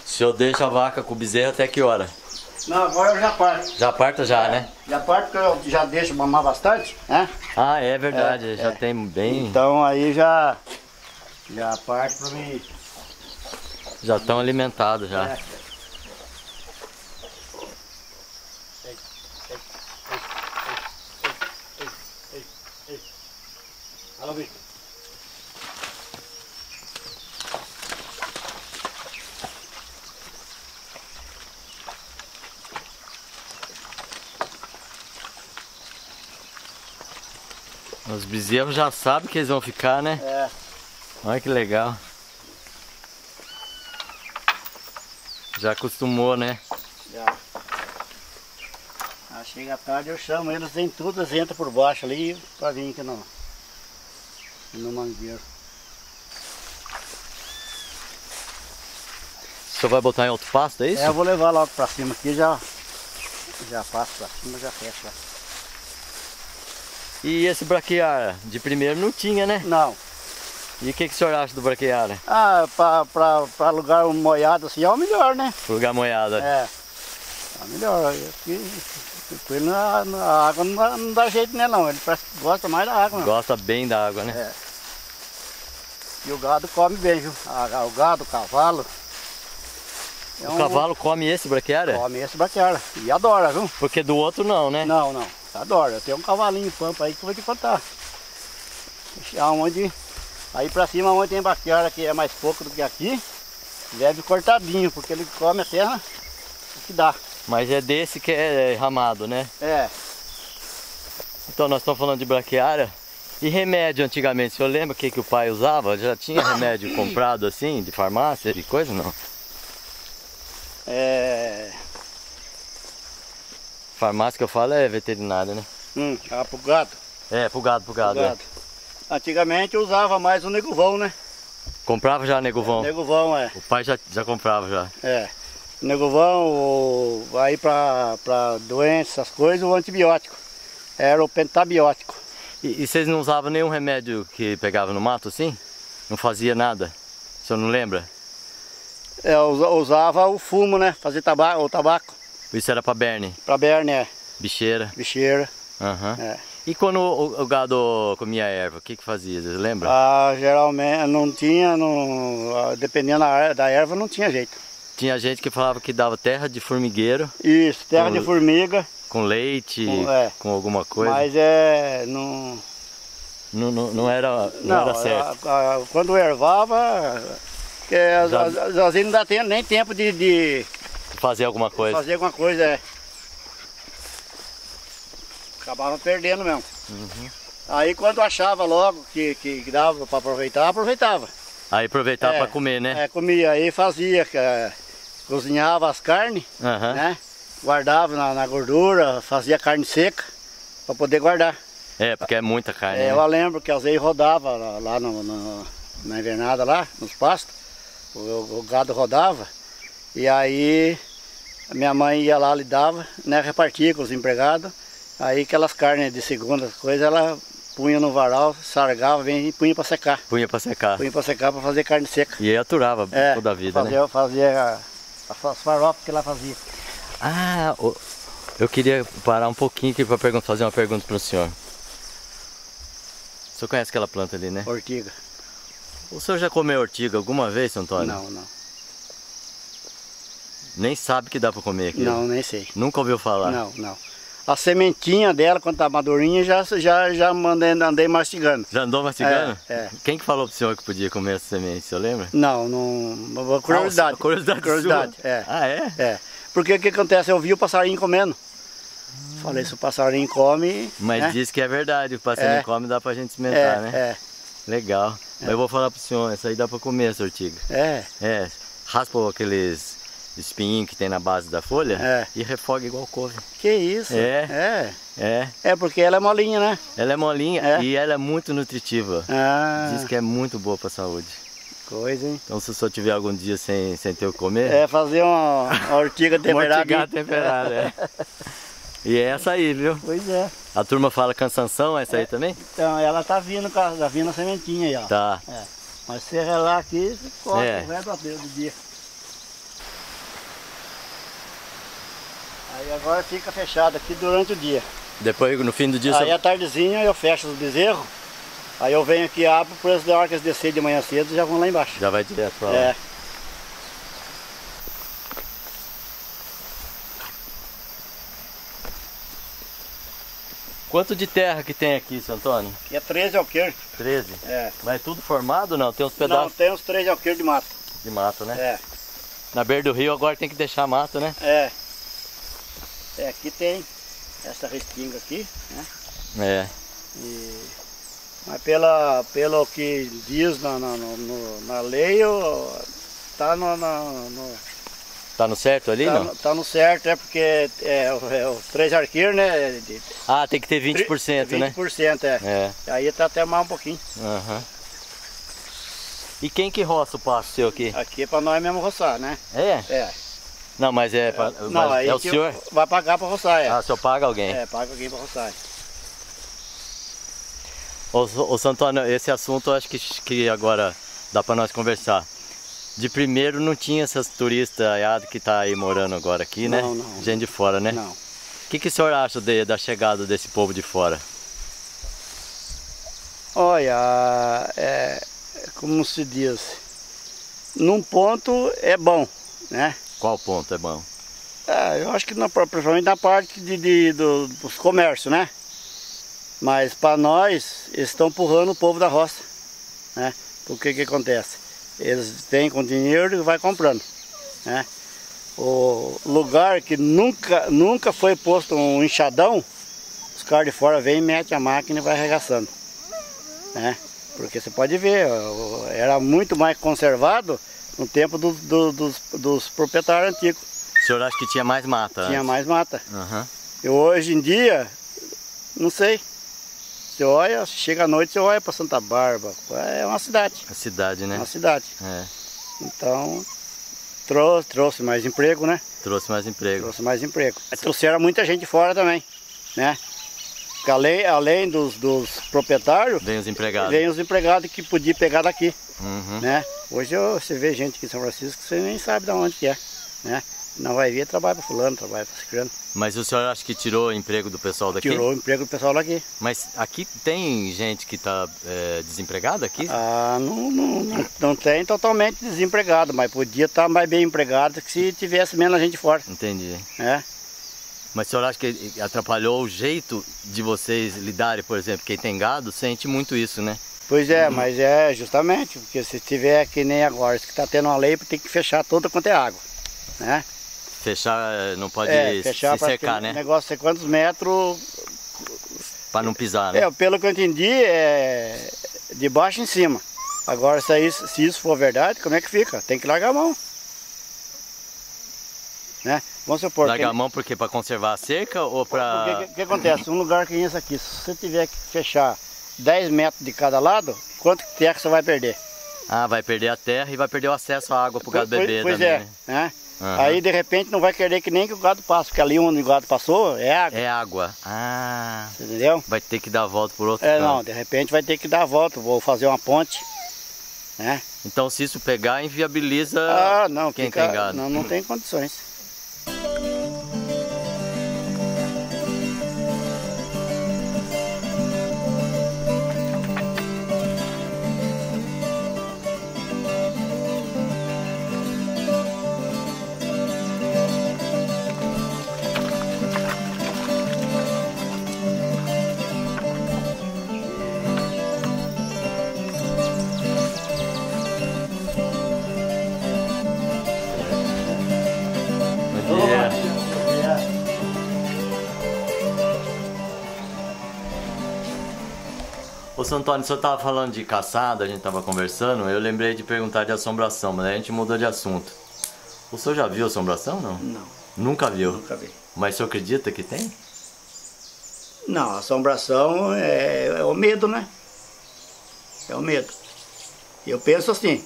O senhor deixa a vaca com o bezerro até que hora? Não, agora eu já parto. Já parto já, é, né? Já parto porque eu já deixo mamar bastante, né? Ah, é verdade, é, já é. tem bem... Então aí já... Já parto pra mim... Já estão alimentados já. É. Alô, bicho. Os bezerros já sabem que eles vão ficar, né? É. Olha que legal. Já acostumou, né? Já. Ah, chega tarde, eu chamo eles, em tudo, eles entram por baixo ali pra vir aqui no, no mangueiro. O senhor vai botar em outro pasto, é isso? É, eu vou levar logo pra cima aqui, já, já passo pra cima, já fecho lá. E esse braquiara, de primeiro não tinha, né? Não. E o que, que o senhor acha do braquiara? Ah, pra, pra, pra lugar moiado assim é o melhor, né? Pro lugar moiado. É, é o melhor. Porque a água não dá, não dá jeito, né, não. Ele parece que gosta mais da água, né? Gosta bem da água, né? É. E o gado come bem, viu? O gado, o cavalo. É o um... cavalo come esse braquiara? Come esse braquiara. E adora, viu? Porque do outro não, né? Não, não. Adoro, eu tenho um cavalinho pampa aí que eu vou te contar. Aonde, aí pra cima, onde tem braquiara que é mais pouco do que aqui, leve cortadinho, porque ele come a terra o que dá. Mas é desse que é ramado, né? É. Então nós estamos falando de braquiara. E remédio antigamente, o senhor lembra o que, que o pai usava? Já tinha remédio comprado assim, de farmácia, de coisa, não? É... Farmácia que eu falo é veterinária, né? Hum, ah, pro gado? É, pro gado, pro gado. Pro gado. É. Antigamente eu usava mais o negovão, né? Comprava já negovão? É, negovão, é. O pai já, já comprava já. É. Negovão, o... aí pra, pra doenças, essas coisas, o antibiótico. era o pentabiótico. E, e vocês não usavam nenhum remédio que pegava no mato assim? Não fazia nada? O senhor não lembra? Eu usava o fumo, né? Fazia tabaco, o tabaco. Isso era para berne? Para berne, é. Bicheira? Bicheira. Aham. Uhum. É. E quando o, o gado comia erva, o que que fazia? Vocês lembram? Ah, geralmente não tinha, não, dependendo da erva, não tinha jeito. Tinha gente que falava que dava terra de formigueiro. Isso, terra com, de formiga. Com leite, com, é, com alguma coisa. Mas é, não... Não, não, não, era, não, não era certo. A, a, quando ervava, é, as, as, as, as não dá tempo, nem tempo de, de... Fazer alguma coisa. Fazer alguma coisa, é. Acabavam perdendo mesmo. Uhum. Aí quando achava logo que, que dava para aproveitar, aproveitava. Aí aproveitava é, para comer, né? É, comia. Aí fazia, é, cozinhava as carnes, uhum, né? Guardava na, na gordura, fazia carne seca para poder guardar. É, porque é muita carne. É, né? Eu lembro que às vezes rodava lá, lá no, no, na invernada, lá nos pastos, o, o gado rodava, e aí a minha mãe ia lá, lhe dava, né? Repartia com os empregados. Aí aquelas carnes de segunda, coisa, ela punha no varal, sargava bem e punha para secar. Punha para secar. Punha para secar para fazer carne seca. E aí aturava é, toda a vida, fazia, né? Fazia as faropas que ela fazia. Ah, eu queria parar um pouquinho aqui para fazer uma pergunta para o senhor. O senhor conhece aquela planta ali, né? Ortiga. O senhor já comeu ortiga alguma vez, seu Antônio? Não, não. Nem sabe que dá para comer aqui? Não, nem sei. Nunca ouviu falar? Não, não. A sementinha dela, quando tá madurinha, já, já, já mandei, andei mastigando. Já andou mastigando? É, é. Quem que falou pro senhor que podia comer essa semente, o senhor lembra? Não, não... Curiosidade. Ah, curiosidade curiosidade, sua. É. Ah, é? É. Porque o que acontece? Eu vi o passarinho comendo. Hum. Falei, se o passarinho come... Mas né? Diz que é verdade, o passarinho é. come, dá pra gente experimentar, é, né? É, legal. É. Mas eu vou falar pro senhor, essa aí dá pra comer, essa ortiga. É. É. Raspa aqueles... espinho que tem na base da folha é. e refoga igual couve. Que isso? É. É. É. É porque ela é molinha, né? Ela é molinha é. e ela é muito nutritiva. Ah. Diz que é muito boa para a saúde. Coisa, hein? Então se o senhor tiver algum dia sem, sem ter o comer... É, fazer uma, uma ortiga temperada. Uma ortiga temperada, é. E é essa aí, viu? Pois é. A turma fala cansanção, essa é. aí também? Então, ela tá vindo, tá vindo a sementinha aí, ó. Tá. É. Mas se relar aqui, você corta é. o resto do dia. Aí agora fica fechado aqui durante o dia. Depois no fim do dia... Aí à tardezinha eu fecho os bezerros, aí eu venho aqui e abro, por essa hora que eles descerem de manhã cedo já vão lá embaixo. Já vai direto pra lá. É. Quanto de terra que tem aqui, seu Antônio? Aqui é treze alqueires. treze? É. Mas tudo formado ou não? Tem uns pedaços? Não, tem uns três alqueires de mato. De mato, né? É. Na beira do rio agora tem que deixar mato, né? É. É, aqui tem essa restinga aqui, né? É. E, mas pela, pelo que diz na, na, no, na lei, tá no, no, no... Tá no certo ali, tá, não? Tá no certo, é porque é, é, é os três arqueiros, né? De, ah, tem que ter vinte por cento, tri, né? vinte por cento, é. é. Aí tá até mais um pouquinho. Uhum. E quem que roça o pasto seu aqui? Aqui é pra nós mesmo roçar, né? É? É. Não, mas é, pra, não, mas aí é o senhor? Vai pagar para roçar, é. Ah, o senhor paga alguém? É, paga alguém para roçar. Ô, ô, Santo Antônio, esse assunto eu acho que, que agora dá para nós conversar. De primeiro não tinha essas turistas que tá aí morando agora aqui, né? Não, não. Gente de fora, né? Não. O que, que o senhor acha de, da chegada desse povo de fora? Olha, é, como se diz, num ponto é bom, né? Qual ponto é bom? É, eu acho que na, principalmente na parte de, de, do, dos comércios, né? Mas para nós, eles estão empurrando o povo da roça, né? Porque o que acontece? Eles têm com dinheiro e vai comprando, né? O lugar que nunca, nunca foi posto um enxadão, os caras de fora vêm, metem a máquina e vai arregaçando, né? Porque você pode ver, era muito mais conservado no tempo do, do, dos, dos proprietários antigos. O senhor acha que tinha mais mata? Tinha antes. mais mata. Uhum. E hoje em dia, não sei. Você olha, chega à noite, você olha para Santa Bárbara. É uma cidade. Uma cidade, né? Uma cidade. É. Então, trouxe, trouxe mais emprego, né? Trouxe mais emprego. Trouxe mais emprego. Trouxeram muita gente fora também, né? Porque além, além dos, dos proprietários, vem os empregados. Vem os empregados que podiam pegar daqui. Uhum. Né? Hoje você vê gente aqui em São Francisco que você nem sabe de onde que é. Né? Não vai vir, trabalha para fulano, trabalha para ciclano. Mas o senhor acha que tirou o emprego do pessoal daqui? Tirou o emprego do pessoal daqui. Mas aqui tem gente que está é, desempregada aqui? Ah, não, não, não, não tem totalmente desempregado, mas podia estar tá mais bem empregado que se tivesse menos a gente fora. Entendi. É. Mas o senhor acha que atrapalhou o jeito de vocês lidarem, por exemplo, quem tem gado sente muito isso, né? Pois é, uhum. Mas é justamente, porque se tiver que nem agora, se está tendo uma lei, tem que fechar toda quanto é água, né? Fechar, não pode é, fechar se cercar, né? O negócio é quantos metros... Para não pisar, né? É, pelo que eu entendi, é de baixo em cima. Agora, se isso, se isso for verdade, como é que fica? Tem que largar a mão. Né? Vamos supor... Largar a mão por quê? Para conservar a cerca ou para... O que, que, que acontece? Um lugar que é esse aqui, se você tiver que fechar dez metros de cada lado, quanto que terra você vai perder? Ah, vai perder a terra e vai perder o acesso à água para o gado beber também. Pois é, né? Uhum. Aí de repente não vai querer que nem que o gado passe, porque ali onde o gado passou é água. É água. Ah. Você entendeu? Vai ter que dar a volta por outro é, canto. Não, de repente vai ter que dar a volta, vou fazer uma ponte, né? Então se isso pegar, inviabiliza ah, não, quem fica, tem gado. Não, não tem condições. Ô, seu Antônio, o senhor estava falando de caçada, a gente estava conversando, eu lembrei de perguntar de assombração, mas a gente mudou de assunto. O senhor já viu assombração ou não? Não. Nunca viu? Nunca vi. Mas o senhor acredita que tem? Não, assombração é, é o medo, né? É o medo. Eu penso assim,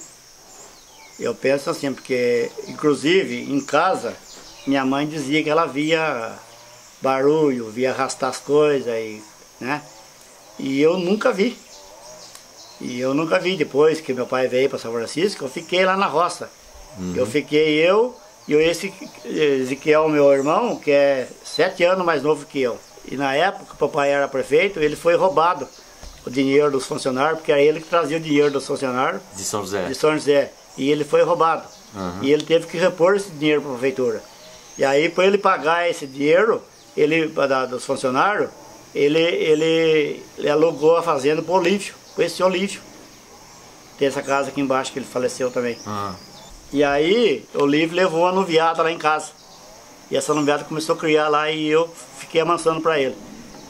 eu penso assim, porque inclusive em casa, minha mãe dizia que ela via barulho, via arrastar as coisas, e, né? E eu nunca vi. E eu nunca vi. Depois que meu pai veio para São Francisco, eu fiquei lá na roça. Uhum. Eu fiquei eu e esse Ezequiel, meu irmão, que é sete anos mais novo que eu. E na época o papai era prefeito, ele foi roubado o dinheiro dos funcionários, porque era ele que trazia o dinheiro dos funcionários. De São José. De São José. E ele foi roubado. Uhum. E ele teve que repor esse dinheiro para a prefeitura. E aí, para ele pagar esse dinheiro, ele, da, dos funcionários, Ele, ele, ele alugou a fazenda para o Olívio, com esse Olívio. Tem essa casa aqui embaixo que ele faleceu também. Uhum. E aí, o Olívio levou uma noviada lá em casa. E essa noviada começou a criar lá e eu fiquei amansando para ele.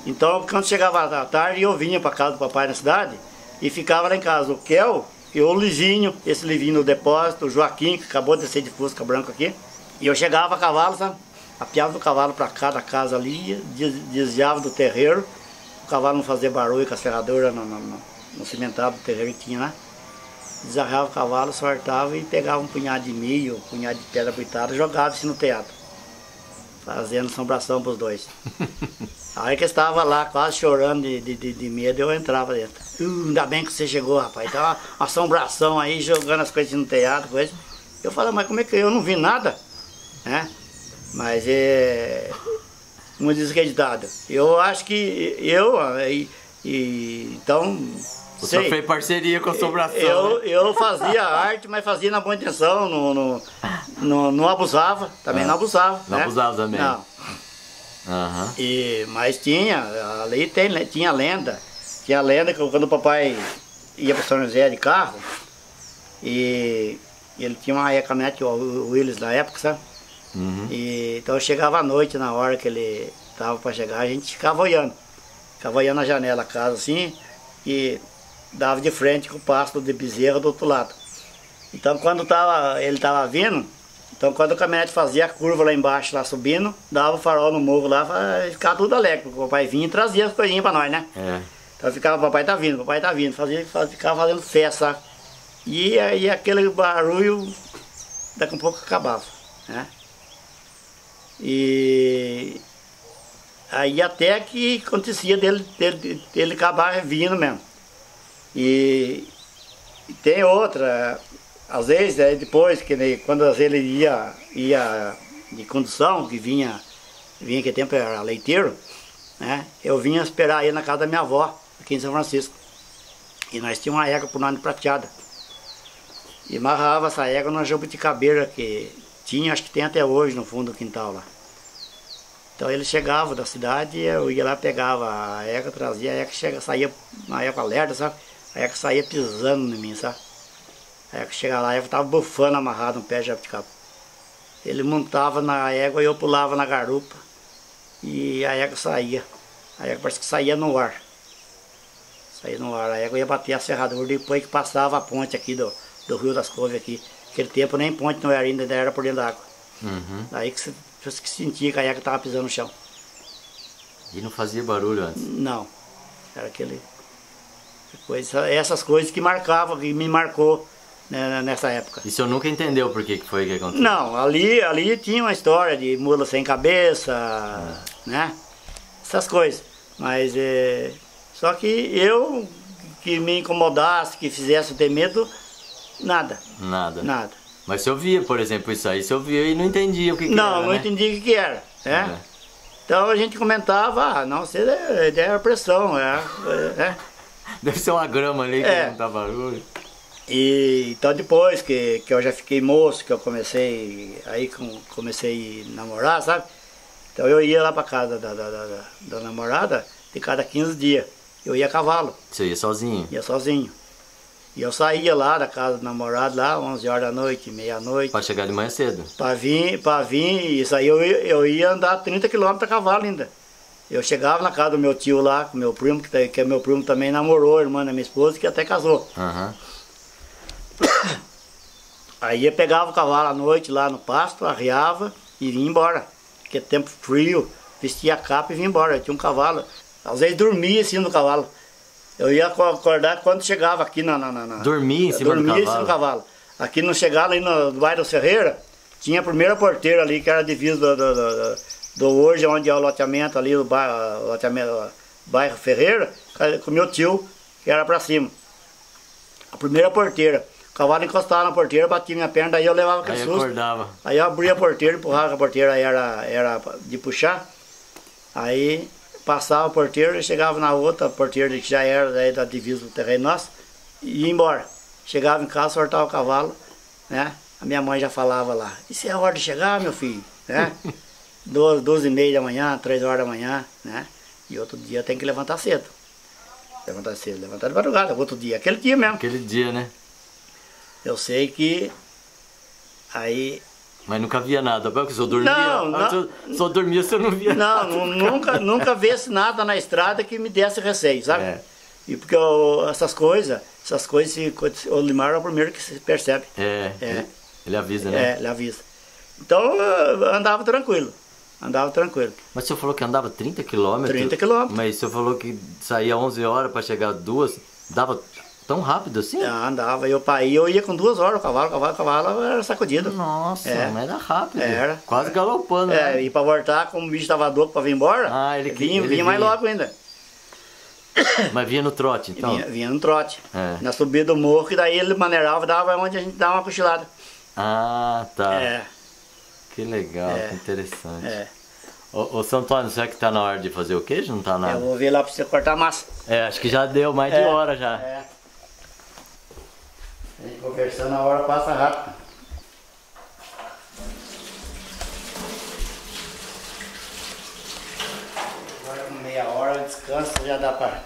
Então, quando chegava à tarde, eu vinha para casa do papai na cidade e ficava lá em casa. O Kel e o Livinho, esse Livinho no depósito, o Joaquim, que acabou de descer de Fusca branco aqui. E eu chegava a cavalo, sabe? Apiava o cavalo para cada casa ali, desviava do terreiro, o cavalo não fazia barulho com a serradora no, no, no cimentado do terreiro que tinha, né? Desarrava o cavalo, sortava e pegava um punhado de milho, um punhado de pedra pitada e jogava-se no teatro, fazendo assombração para os dois. A hora que eu estava lá quase chorando de, de, de medo, eu entrava dentro. Uh, ainda bem que você chegou, rapaz, estava uma assombração aí, jogando as coisas no teatro, coisa. Eu falava, mas como é que eu não vi nada, né? Mas é muito desacreditado. Eu acho que eu, e, e, então... Você sei, fez parceria com a assombração. Eu, né? Eu fazia arte, mas fazia na boa intenção, não, não, não, não abusava, também ah, não abusava. Não né? abusava também. Não. Uhum. E, mas tinha, ali tem, tinha lenda. Tinha lenda que quando o papai ia para São José de carro, e ele tinha uma caminhonete, o Willis na época, sabe? Uhum. E, então eu chegava à noite, na hora que ele estava para chegar, a gente ficava olhando. Ficava olhando a janela, a casa assim, e dava de frente com o pasto de bezerro do outro lado. Então quando tava, ele estava vindo, então quando o caminhonete fazia a curva lá embaixo, lá subindo, dava o farol no morro lá, ficava tudo alegre, porque o papai vinha e trazia as coisinhas para nós, né? É. Então ficava, papai tá vindo, papai tá vindo, fazia, fazia, ficava fazendo festa. E aí aquele barulho, daqui a pouco acabava, né? E Aí até que acontecia dele, dele, dele acabar vindo mesmo. E, e tem outra, às vezes, aí depois, que ele, quando às vezes ele ia, ia de condução, que vinha, vinha que tempo era leiteiro, né? Eu vinha esperar ele na casa da minha avó, aqui em São Francisco. E nós tínhamos uma égua por nome de prateada. E amarrava essa égua numa jabuticabeira que tinha, acho que tem até hoje no fundo do quintal lá. Então ele chegava da cidade, eu ia lá, pegava a égua, trazia a égua, chega, saía, na égua alerta, sabe? A égua saía pisando em mim, sabe? A égua chegava lá, a égua tava bufando, amarrada no pé de jabuticaba. Ele montava na égua e eu pulava na garupa. E a égua saía. A égua parece que saía no ar. Saía no ar, a égua ia bater a serradura depois que passava a ponte aqui do, do Rio das Couves aqui. Naquele tempo nem ponte não era ainda, ainda era por dentro da água. Uhum. Aí que se... que sentia que a égua estava pisando no chão. E não fazia barulho antes? Não. Era aquele... Coisa, essas coisas que marcavam, que me marcou, né, nessa época. E o senhor nunca entendeu por que foi que aconteceu? Não, ali, ali tinha uma história de mula sem cabeça, ah. né? Essas coisas. Mas é... Só que eu, que me incomodasse, que fizesse ter medo, nada. Nada? Nada. Mas se eu via, por exemplo, isso aí, se eu via e não entendia o que, que não, era, Não, não né? entendia o que, que era, né? Uhum. Então a gente comentava, ah, não, você é a pressão, é, é. Deve ser uma grama ali que é. não dá barulho. E então depois que, que eu já fiquei moço, que eu comecei, aí comecei a namorar, sabe? Então eu ia lá pra casa da, da, da, da namorada de cada quinze dias, eu ia a cavalo. Você ia sozinho? Ia sozinho. E eu saía lá da casa do namorado, lá, onze horas da noite, meia-noite. Para chegar de manhã cedo? Para vir, para vir, isso aí eu, eu ia andar trinta quilômetros a cavalo ainda. Eu chegava na casa do meu tio lá, com meu primo, que, que meu primo também namorou, irmã da minha esposa, que até casou. Uhum. Aí eu pegava o cavalo à noite lá no pasto, arreava e vinha embora. Porque tempo frio, vestia a capa e vinha embora. Eu tinha um cavalo, às vezes dormia assim no cavalo. Eu ia acordar quando chegava aqui na... na, na dormia em cima dormia do cavalo? Dormia em cima do cavalo. Aqui não chegava ali no bairro Ferreira, tinha a primeira porteira ali, que era a divisa do, do, do, do hoje, onde é o loteamento ali, o bairro, loteamento, bairro Ferreira, com meu tio, que era pra cima. A primeira porteira. O cavalo encostava na porteira, batia minha perna, daí eu levava aquele susto. Aí acordava. Aí eu abria a porteira, empurrava a porteira, aí era, era de puxar. Aí... Passava a porteira, chegava na outra porteira que já era daí da divisa do terreno nosso e ia embora. Chegava em casa, soltava o cavalo, né? A minha mãe já falava lá, isso é a hora de chegar, meu filho, né? doze e meia da manhã, três horas da manhã, né? E outro dia tem que levantar cedo. Levantar cedo, levantar de madrugada, outro dia, aquele dia mesmo. Aquele dia, né? Eu sei que... Aí... Mas nunca via nada, porque eu só dormia, não, não, só, só dormia, você não via não, nada. Não, nunca, nunca visse nada na estrada que me desse receio, sabe? É. E porque eu, essas coisas, essas coisas, o Limar é o primeiro que se percebe. É, é. Ele avisa, né? É, ele avisa. Então, eu andava tranquilo, andava tranquilo. Mas o senhor falou que andava trinta quilômetros? trinta quilômetros. Mas o senhor falou que saía onze horas para chegar às duas, dava... Tão rápido assim? Ah, andava, eu paí, eu ia com duas horas, o cavalo, o cavalo, o cavalo era sacudido. Nossa, é. mas era rápido. Era. Quase galopando. É, né? E pra voltar, como o bicho tava doido pra vir embora, ah, ele vinha, ele vinha mais vinha. logo ainda. Mas vinha no trote, então? Vinha, vinha no trote. É. Na subida do morro, e daí ele maneirava, dava onde a gente dava uma cochilada. Ah, tá. É. Que legal, é. que interessante. É. Ô, ô São Antônio, será que tá na hora de fazer o queijo? Não tá nada? Eu vou ver lá pra você cortar a massa. É, acho que já deu mais é. de hora já. É. Conversando, a hora passa rápido. Agora com meia hora, descanso, já dá pra...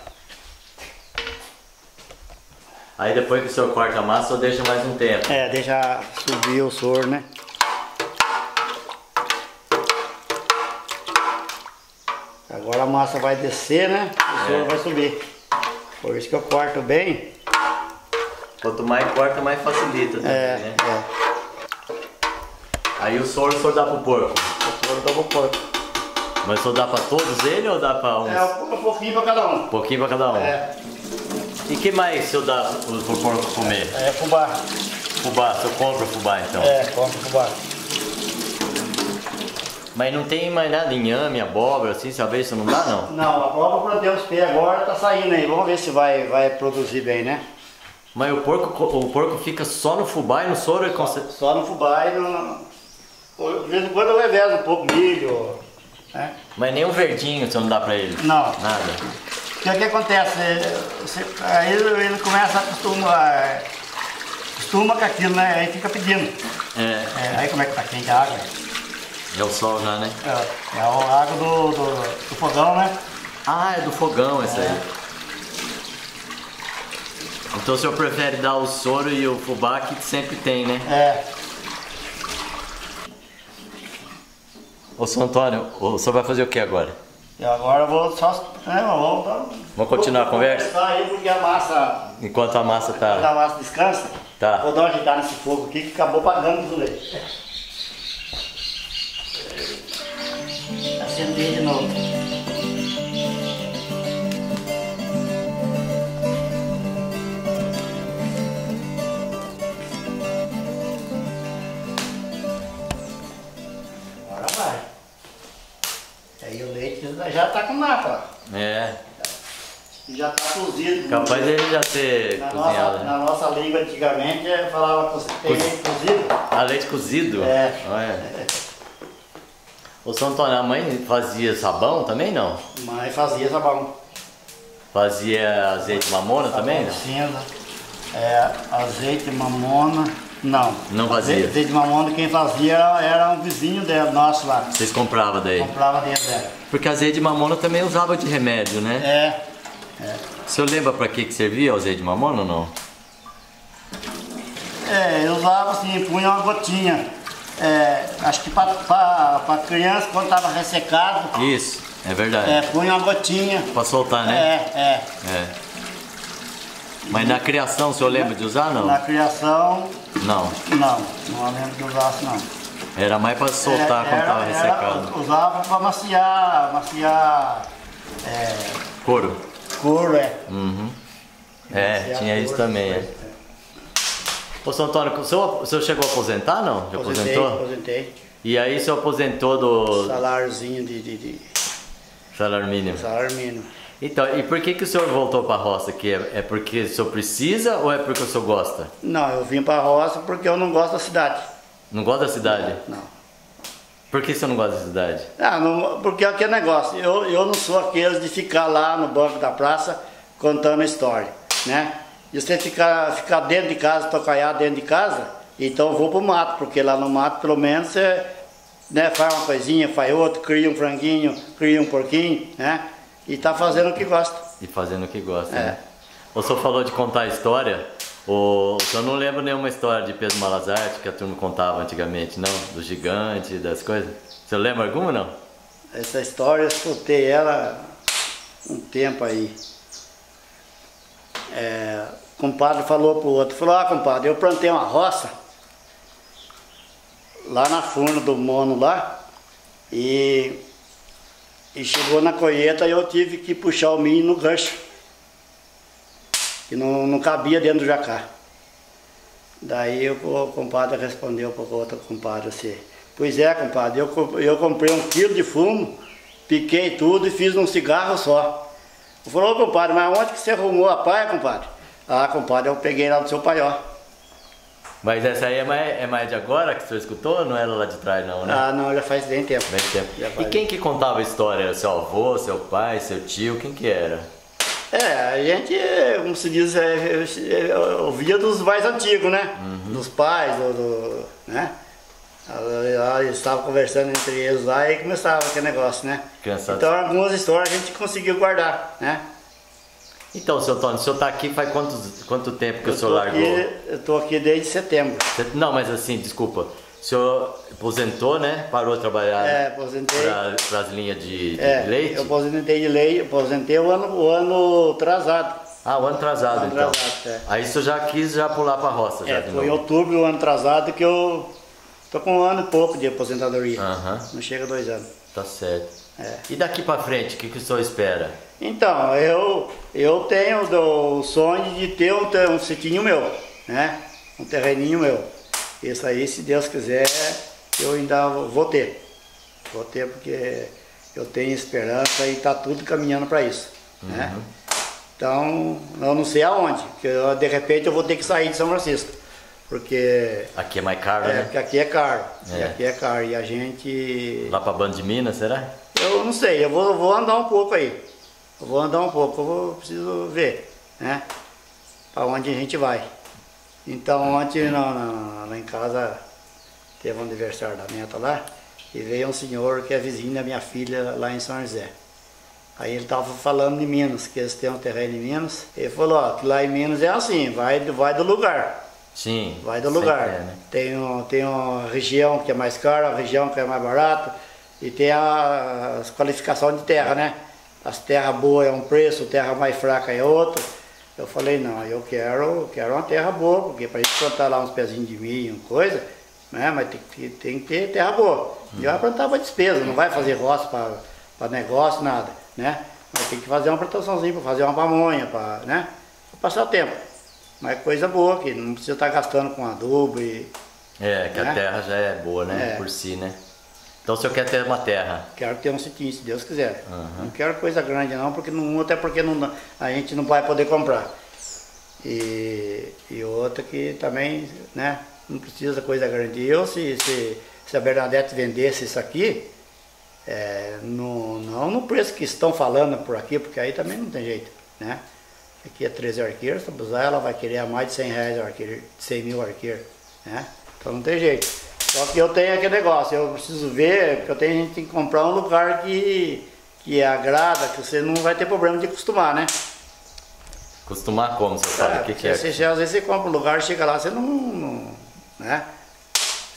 Aí depois que o senhor corta a massa, só deixa mais um tempo. É, deixa subir o soro, né? Agora a massa vai descer, né? O soro é. vai subir. Por isso que eu corto bem. Quanto mais corta, mais facilita. Né? É, né? é. Aí o soro o soro dá pro porco? O soro dá pro porco. Mas o soro dá pra todos ele ou dá pra uns? É, um pouquinho pra cada um. Um pouquinho pra cada um. É. E que mais o senhor dá pro, pro porco comer? É, é fubá. Fubá, o senhor compra fubá então? É, compra fubá. Mas não tem mais nada, inhame, abóbora, assim, sabe? Isso não dá, não? Não, a abóbora deu os pés agora, tá saindo aí. Vamos ver se vai, vai produzir bem, né? Mas o porco, o porco fica só no fubá e no soro? Só, consegue... só no fubá e no... De vez em quando eu revezo um pouco, milho, né? Mas nem um verdinho você não dá pra ele? Não. Nada? Porque o que acontece? Você, aí ele começa a acostumar... Costuma com aquilo, né? Aí fica pedindo. É. é aí como é que tá quente a água? É o sol já, né? É, é a água do, do, do fogão, né? Ah, é do fogão essa é. aí. Então o senhor prefere dar o soro e o fubá que sempre tem, né? É. Ô, seu Antônio, o senhor vai fazer o que agora? Eu agora vou só... É, vamos, vamos, vamos continuar vou, a conversa? Vou aí porque a massa... Enquanto a massa tá... Enquanto a massa descansa, tá. Vou dar uma ajeitada nesse fogo aqui que acabou pagando tudo aí. Acender de novo. Agora vai. Aí o leite já tá com nata, ó. É. Já tá cozido. Capaz né? ele já ter na cozinhado. Nossa, né? Na nossa língua antigamente falava que tem Coz... leite cozido. Ah, leite cozido? É. Olha. Ô, seu Antônio, a mãe fazia sabão também, não? Mãe fazia sabão. Fazia azeite de mamona sabão também, não? Cinza. É, azeite de mamona, não. Não fazia? Azeite, azeite de mamona quem fazia era um vizinho dela, nosso lá. Vocês compravam daí? Comprava dentro dela. Porque azeite de mamona também usava de remédio, né? É. É. O senhor lembra para que que servia o azeite de mamona ou não? É, eu usava assim, punha uma gotinha. É, acho que para criança, quando estava ressecado... Isso, é verdade. É, punha uma gotinha. Para soltar, né? É, é. é. Mas na criação, o senhor lembra de usar, não? Na criação... Não. Não, não lembro de usar, não. Era mais para soltar é, quando estava ressecado. Era, usava para maciar, maciar... É, couro. Couro, é. Uhum. É, tinha isso também. É. Ô, seu Antônio, o senhor, o senhor chegou a aposentar, não? Já aposentei, aposentou? Aposentei. E aí o senhor aposentou do... Saláriozinho de... de, de... Salário mínimo. Salário mínimo. Então, e por que que o senhor voltou para a roça aqui? É porque o senhor precisa ou é porque o senhor gosta? Não, eu vim para a roça porque eu não gosto da cidade. Não gosto da cidade? Não. não. Por que você não gosta da cidade? Ah, não, porque é aquele negócio, eu, eu não sou aquele de ficar lá no banco da praça contando a história, né? E você ficar, ficar dentro de casa, tocaiar dentro de casa, então eu vou pro mato, porque lá no mato pelo menos você né, faz uma coisinha, faz outra, cria um franguinho, cria um porquinho, né? E tá fazendo o que gosta. E fazendo o que gosta, é. né? O senhor falou de contar a história, O, eu não lembro nenhuma história de Pedro Malas Artes que a turma contava antigamente, não? Do gigante, das coisas. Você lembra alguma, não? Essa história, eu escutei ela um tempo aí. É, o compadre falou pro outro, falou, ah, compadre, eu plantei uma roça lá na furna do mono lá e, e chegou na colheita e eu tive que puxar o milho no gancho. Que não, não cabia dentro do jacá. Daí o, o compadre respondeu para o outro compadre assim, pois é, compadre, eu, eu comprei um quilo de fumo, piquei tudo e fiz um cigarro só. Eu falei, ô compadre, mas onde que você arrumou a paia, compadre? Ah, compadre, eu peguei lá do seu paió. Mas essa aí é mais, é mais de agora que o senhor escutou? Não era lá de trás não, né? Ah, não, já faz bem tempo. Bem tempo. Já faz... E quem que contava a história? Era seu avô, seu pai, seu tio, quem que era? É, a gente, como se diz, é, é, ouvia dos mais antigos, né? Uhum. Dos pais, do, do, né? Eles estavam conversando entre eles lá e começava aquele negócio, né? Cansado. Então algumas histórias a gente conseguiu guardar, né? Então, seu Antônio, o senhor está aqui faz quantos, quanto tempo que eu o senhor largou? Aqui, eu estou aqui desde setembro. Não, mas assim, desculpa. O senhor aposentou, né? Parou de trabalhar é, aposentei. Para as linhas de, de é, leite? Eu aposentei de leite, aposentei o ano, o ano atrasado. Ah, o ano atrasado, o ano então. Atrasado, é. Aí o senhor já quis já pular para a roça? É, já, foi em outubro, o ano atrasado, que eu tô com um ano e pouco de aposentadoria. Uhum. Não chega a dois anos. Tá certo. É. E daqui para frente, o que, que o senhor espera? Então, eu, eu tenho o sonho de ter um, um sítio meu, né? Um terreninho meu. Isso aí, se Deus quiser, eu ainda vou ter. Vou ter porque eu tenho esperança e está tudo caminhando para isso. Uhum. Né? Então, eu não sei aonde, porque eu, de repente eu vou ter que sair de São Francisco. Porque aqui é mais caro, é, né? Porque aqui é caro, é. aqui é caro e a gente... Lá para Banda de Minas, será? Eu não sei, eu vou, vou andar um pouco aí, eu vou andar um pouco, eu vou, preciso ver, né? Para onde a gente vai. Então ontem não, não, lá em casa teve um aniversário da neta lá e veio um senhor que é vizinho da minha filha lá em São José. Aí ele estava falando de Minas, que eles têm um terreno em Minas, ele falou, ó, que lá em Minas é assim, vai, vai do lugar. Sim. Vai do lugar. É, né? Tem um, tem uma região que é mais cara, uma região que é mais barata e tem a, as qualificações de terra, né? As terras boas é um preço, terra mais fraca é outro. Eu falei, não, eu quero, quero uma terra boa, porque para gente plantar lá uns pezinhos de milho, coisa, né? Mas tem que, tem que ter terra boa. E vai plantar para despesa, não vai fazer roça para negócio, nada, né? Mas tem que fazer uma plantaçãozinha para fazer uma pamonha, para, né? Pra passar o tempo. Mas coisa boa, que não precisa estar gastando com adubo e... É, que né? A terra já é boa, né? É. Por si, né? Então o senhor quer ter uma terra? Quero ter um sitinho, se Deus quiser. Uhum. Não quero coisa grande não, porque não, até porque não, a gente não vai poder comprar. E, e outra que também, né? Não precisa coisa grande. Eu, se, se, se a Bernadette vendesse isso aqui, é, no, não no preço que estão falando por aqui, porque aí também não tem jeito, né? Aqui é treze arqueiros, se usar ela vai querer mais de cem reais arqueiro, cem mil arqueiros, né? Então não tem jeito. Só que eu tenho aquele negócio, eu preciso ver, porque eu tenho, a gente tem que comprar um lugar que, que agrada, que você não vai ter problema de acostumar, né? Acostumar como, você sabe? É, o que que é? Você, às vezes você compra um lugar, chega lá, você não, não, né?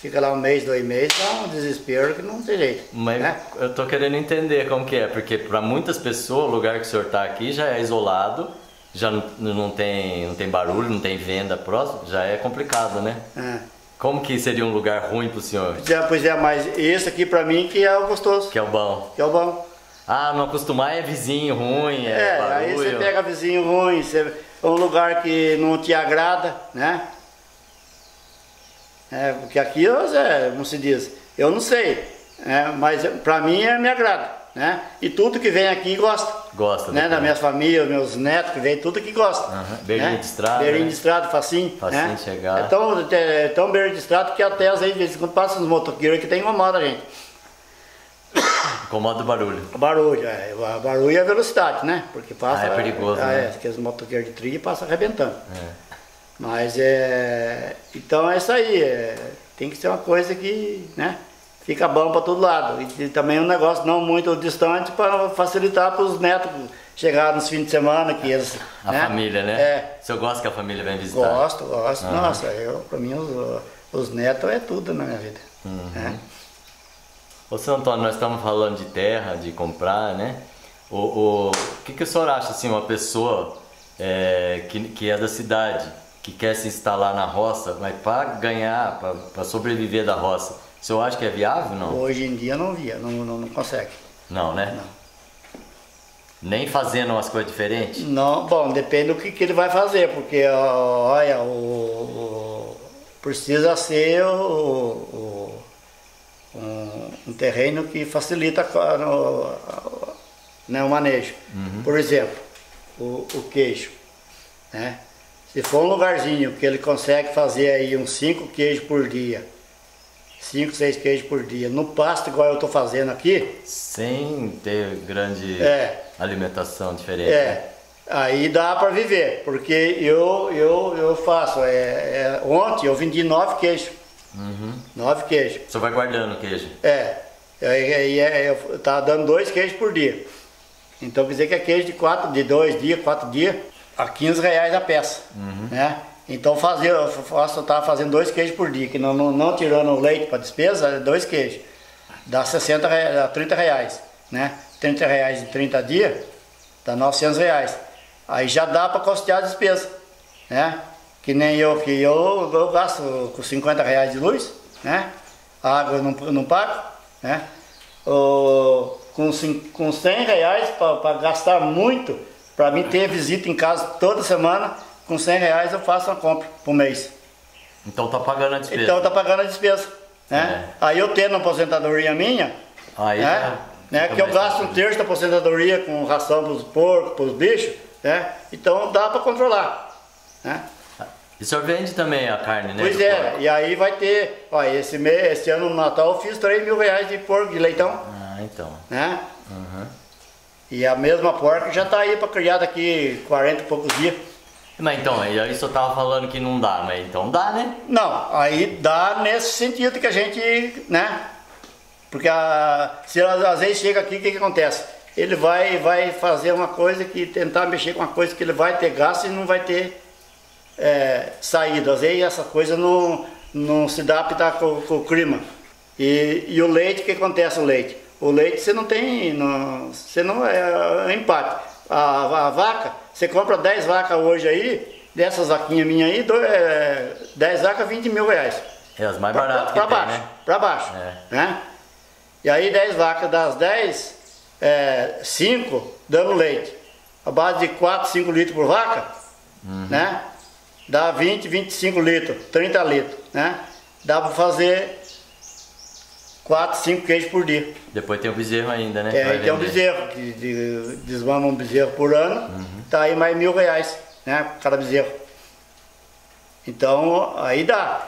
Fica lá um mês, dois meses, dá um desespero que não tem jeito. Mas né? Eu tô querendo entender como que é, porque para muitas pessoas o lugar que o senhor tá aqui já é isolado, já não, não, tem, não tem barulho, não tem venda próximo, já é complicado, né? É. Como que seria um lugar ruim pro senhor? Pois é, pois é, mas esse aqui pra mim que é o gostoso. Que é o bom. Que é o bom. Ah, não acostumar é vizinho ruim, é, é barulho. Aí você pega vizinho ruim, você, um lugar que não te agrada, né? É, porque aqui, é, como se diz, eu não sei, é, mas pra mim é, me agrada. Né? E tudo que vem aqui gosta. Gosta, né? Da minha família, meus netos que vem, tudo que gosta. Uhum. Beirinho né? de estrada. Beirinho né? de estrada, facinho. Facinho né? chegar. É tão, é tão beirinho de estrada que até às vezes quando passa uns motoqueiros que tem incomoda a gente. Incomoda o barulho. O barulho, é. O barulho e a velocidade, né? Porque passa. Ah, é perigoso. É, né? É, porque os motoqueiros de trilha passam arrebentando. É. Mas é. Então é isso aí. É, tem que ser uma coisa que. Né? Fica bom para todo lado. E, e também um negócio não muito distante para facilitar para os netos chegar nos fins de semana. Que eles, a né? família, né? É. O senhor gosta que a família vem visitar? Gosto, gosto. Uhum. Nossa, para mim os, os netos é tudo na minha vida. Uhum. Né? Ô, senhor Antônio, nós estamos falando de terra, de comprar, né? O, o, o que, que o senhor acha, assim, uma pessoa é, que, que é da cidade, que quer se instalar na roça, mas para ganhar, para sobreviver da roça, o senhor acha que é viável ou não? Hoje em dia não via, não, não, não consegue. Não, né? Não. Nem fazendo umas coisas diferentes? Não, bom, depende do que, que ele vai fazer, porque olha, o, o, precisa ser o, o, um, um terreno que facilita o, né, o manejo. Uhum. Por exemplo, o, o queijo, né? Se for um lugarzinho que ele consegue fazer aí uns cinco queijos por dia, cinco, seis queijos por dia, no pasto igual eu estou fazendo aqui. Sem ter grande é, alimentação diferente. É, aí dá para viver, porque eu, eu, eu faço, é, é, ontem eu vendi nove queijos. Uhum. Nove queijos. Você vai guardando queijo? É, aí é, eu estava dando dois queijos por dia. Então quer dizer que é queijo de quatro, de dois dias, quatro dias, a quinze reais a peça, uhum. Né? Então fazer, eu estava fazendo dois queijos por dia, que não, não, não tirando o leite para despesa, dois queijos. Dá sessenta reais, dá trinta reais, né? trinta reais em trinta dias, dá novecentos reais. Aí já dá para custear a despesa, né? Que nem eu, que eu, eu gasto com cinquenta reais de luz, né? A água eu não, não pago, né? Ou, com, com cem reais para gastar muito, para mim ter visita em casa toda semana, com cem reais eu faço uma compra por mês. Então tá pagando a despesa. Então tá pagando a despesa, né? É. Aí eu tendo uma aposentadoria minha, Aí, né? É, né? Que eu gasto um terço da aposentadoria com ração para os porcos, para os bichos, né? Então dá para controlar, né? E o senhor vende também a carne, né? Pois é, porco. E aí vai ter, ó, esse, mês, esse ano no Natal eu fiz três mil reais de porco, de leitão. Ah, então. Né? Uhum. E a mesma porca já tá aí para criar daqui quarenta e poucos dias. Mas então, aí só tava falando que não dá, mas então dá, né? Não, aí dá nesse sentido que a gente, né? Porque a, se ela, às vezes chega aqui, o que que acontece? Ele vai, vai fazer uma coisa que tentar mexer com uma coisa que ele vai ter gasto e não vai ter... É, saídas, aí essa coisa não, não se dá para adaptar com, com o clima. E, e o leite, o que acontece o leite? O leite você não tem, não, você não é, é empate. A, a vaca, você compra dez vacas hoje aí, dessas vaquinhas minhas aí, do, é, dez vacas, vinte mil reais. É as mais baratas que tem, baixo, né? Para baixo, é. Né? E aí dez vacas, das dez, é, cinco dando leite. A base de quatro, cinco litros por vaca, uhum. Né? Dá vinte, vinte e cinco litros, trinta litros, né? Dá para fazer quatro, cinco queijos por dia. Depois tem o bezerro ainda, né? É, aí tem o bezerro, que de, desmama um bezerro por ano, uhum. Tá aí mais mil reais, né? Cada bezerro. Então, aí dá.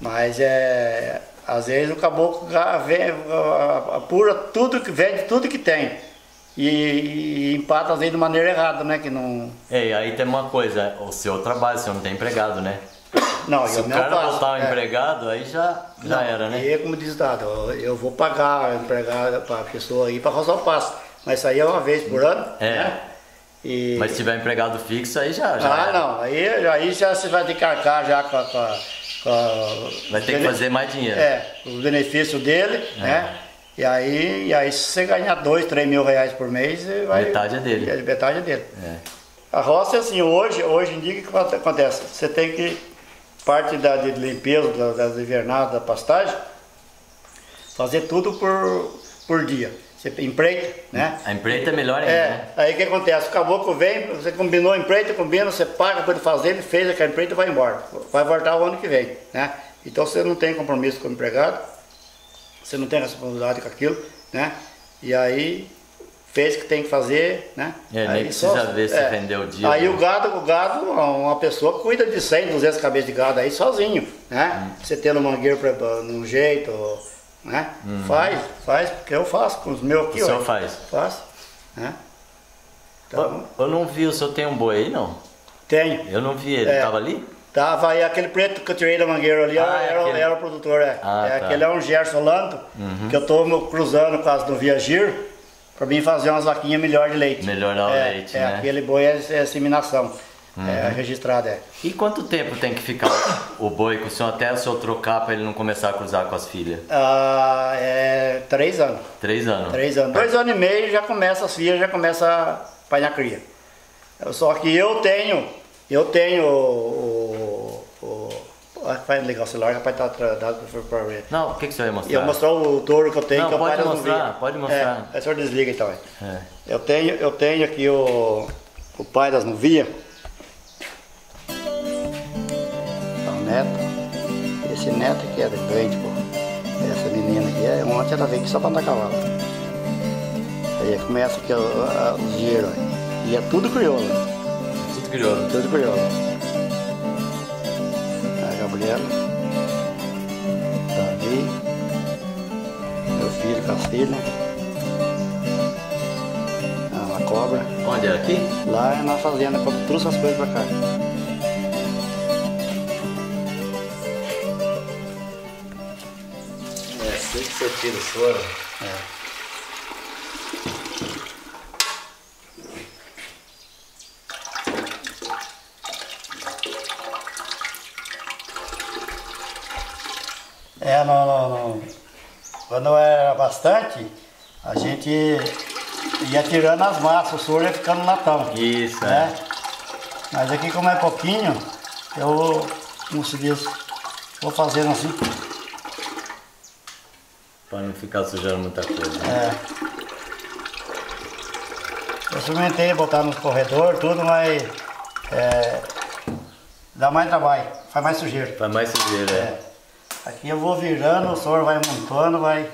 Mas é... Às vezes o caboclo vem, apura tudo, vende tudo que tem. E, e empata às vezes de maneira errada, né? Que não... É, aí tem uma coisa, o seu trabalho, o senhor não tem empregado, né? Não, se eu não faço. Se o cara botar o empregado, aí já, já não, era, né? E como diz o dado, eu vou pagar o empregado para a pessoa aí para roçar o pasto. Mas isso aí é uma vez por ano, é. Né? E... Mas se tiver empregado fixo, aí já, já Ah, era. Não, aí, aí já você vai decarcar já com a... Com a, com a vai ter bene... que fazer mais dinheiro. É, o benefício dele, é. Né? E aí, e aí se você ganhar dois, três mil reais por mês, vai, metade é dele. É, metade é dele. É. A roça é assim, hoje, hoje em dia o que acontece? Você tem que, parte da de limpeza, da, da invernada, da pastagem, fazer tudo por, por dia. Você empreita, né? A empreita é melhor ainda. É, né? Aí o que acontece? O caboclo vem, você combinou a empreita, combina, você paga para ele fazer, ele fez aquela empreita e vai embora. Vai voltar o ano que vem, né? Então você não tem compromisso com o empregado. Você não tem responsabilidade com aquilo, né? E aí fez o que tem que fazer, né? É, aí nem precisa só, ver se é, vendeu o dia. Aí né? o gado, o gado, uma pessoa cuida de cem, duzentas cabeças de gado aí sozinho, né? Hum. Você tendo um mangueiro pra, pra, num jeito, né? Hum. Faz, faz, porque eu faço com os meus aqui. O senhor faz? Faço, né? Então, eu, eu não vi, o senhor tem um boi aí, não? Tenho. Eu não vi, ele é. Tava ali? Tava aí aquele preto que eu tirei da mangueira ali, ah, era, aquele... era o produtor, é. Ah, é tá. Aquele é um Gerson Lando, uhum. Que eu tô cruzando com as novilhas gir, pra mim fazer umas vaquinhas melhor de leite. Melhorar é, o leite, é, né? Aquele boi é, é seminação, uhum. É registrado, é. E quanto tempo tem que ficar o boi com o senhor, até o senhor trocar pra ele não começar a cruzar com as filhas? Ah, é três anos. Três anos? Três anos. Dois anos e meio já começa as filhas, já começa a painha cria. Só que eu tenho, eu tenho o... Vai ligar o celular, rapaz, tá atrasado para ver. Não, o que, que você vai mostrar? Eu vou mostrar o touro que eu tenho. Não, que pode, eu mostrar, pode mostrar. É, o senhor desliga então. É. Eu, tenho, eu tenho aqui o, o pai das novilhas. O neto. Esse neto aqui é de grande, pô. Essa menina aqui, é, ontem ela veio aqui só para andar cavalo. Aí começa aqui os giros. E é tudo crioulo. Tudo crioulo. Tudo crioulo. Davi, meu filho com a filha, a cobra. Onde é aqui? Lá na fazenda, quando trouxe as coisas pra cá. É assim que seu filho chora. É. É, não, não, não. Quando era bastante, a gente ia tirando as massas, o soro ia ficando latão. Isso, né? É. Mas aqui como é pouquinho, eu, como se diz, vou fazendo assim. Para não ficar sujando muita coisa. Né? É. Eu experimentei botar no corredor, tudo, mas é, dá mais trabalho, faz mais sujeira. Faz mais sujeira, é. É. Aqui eu vou virando, o senhor vai montando, vai...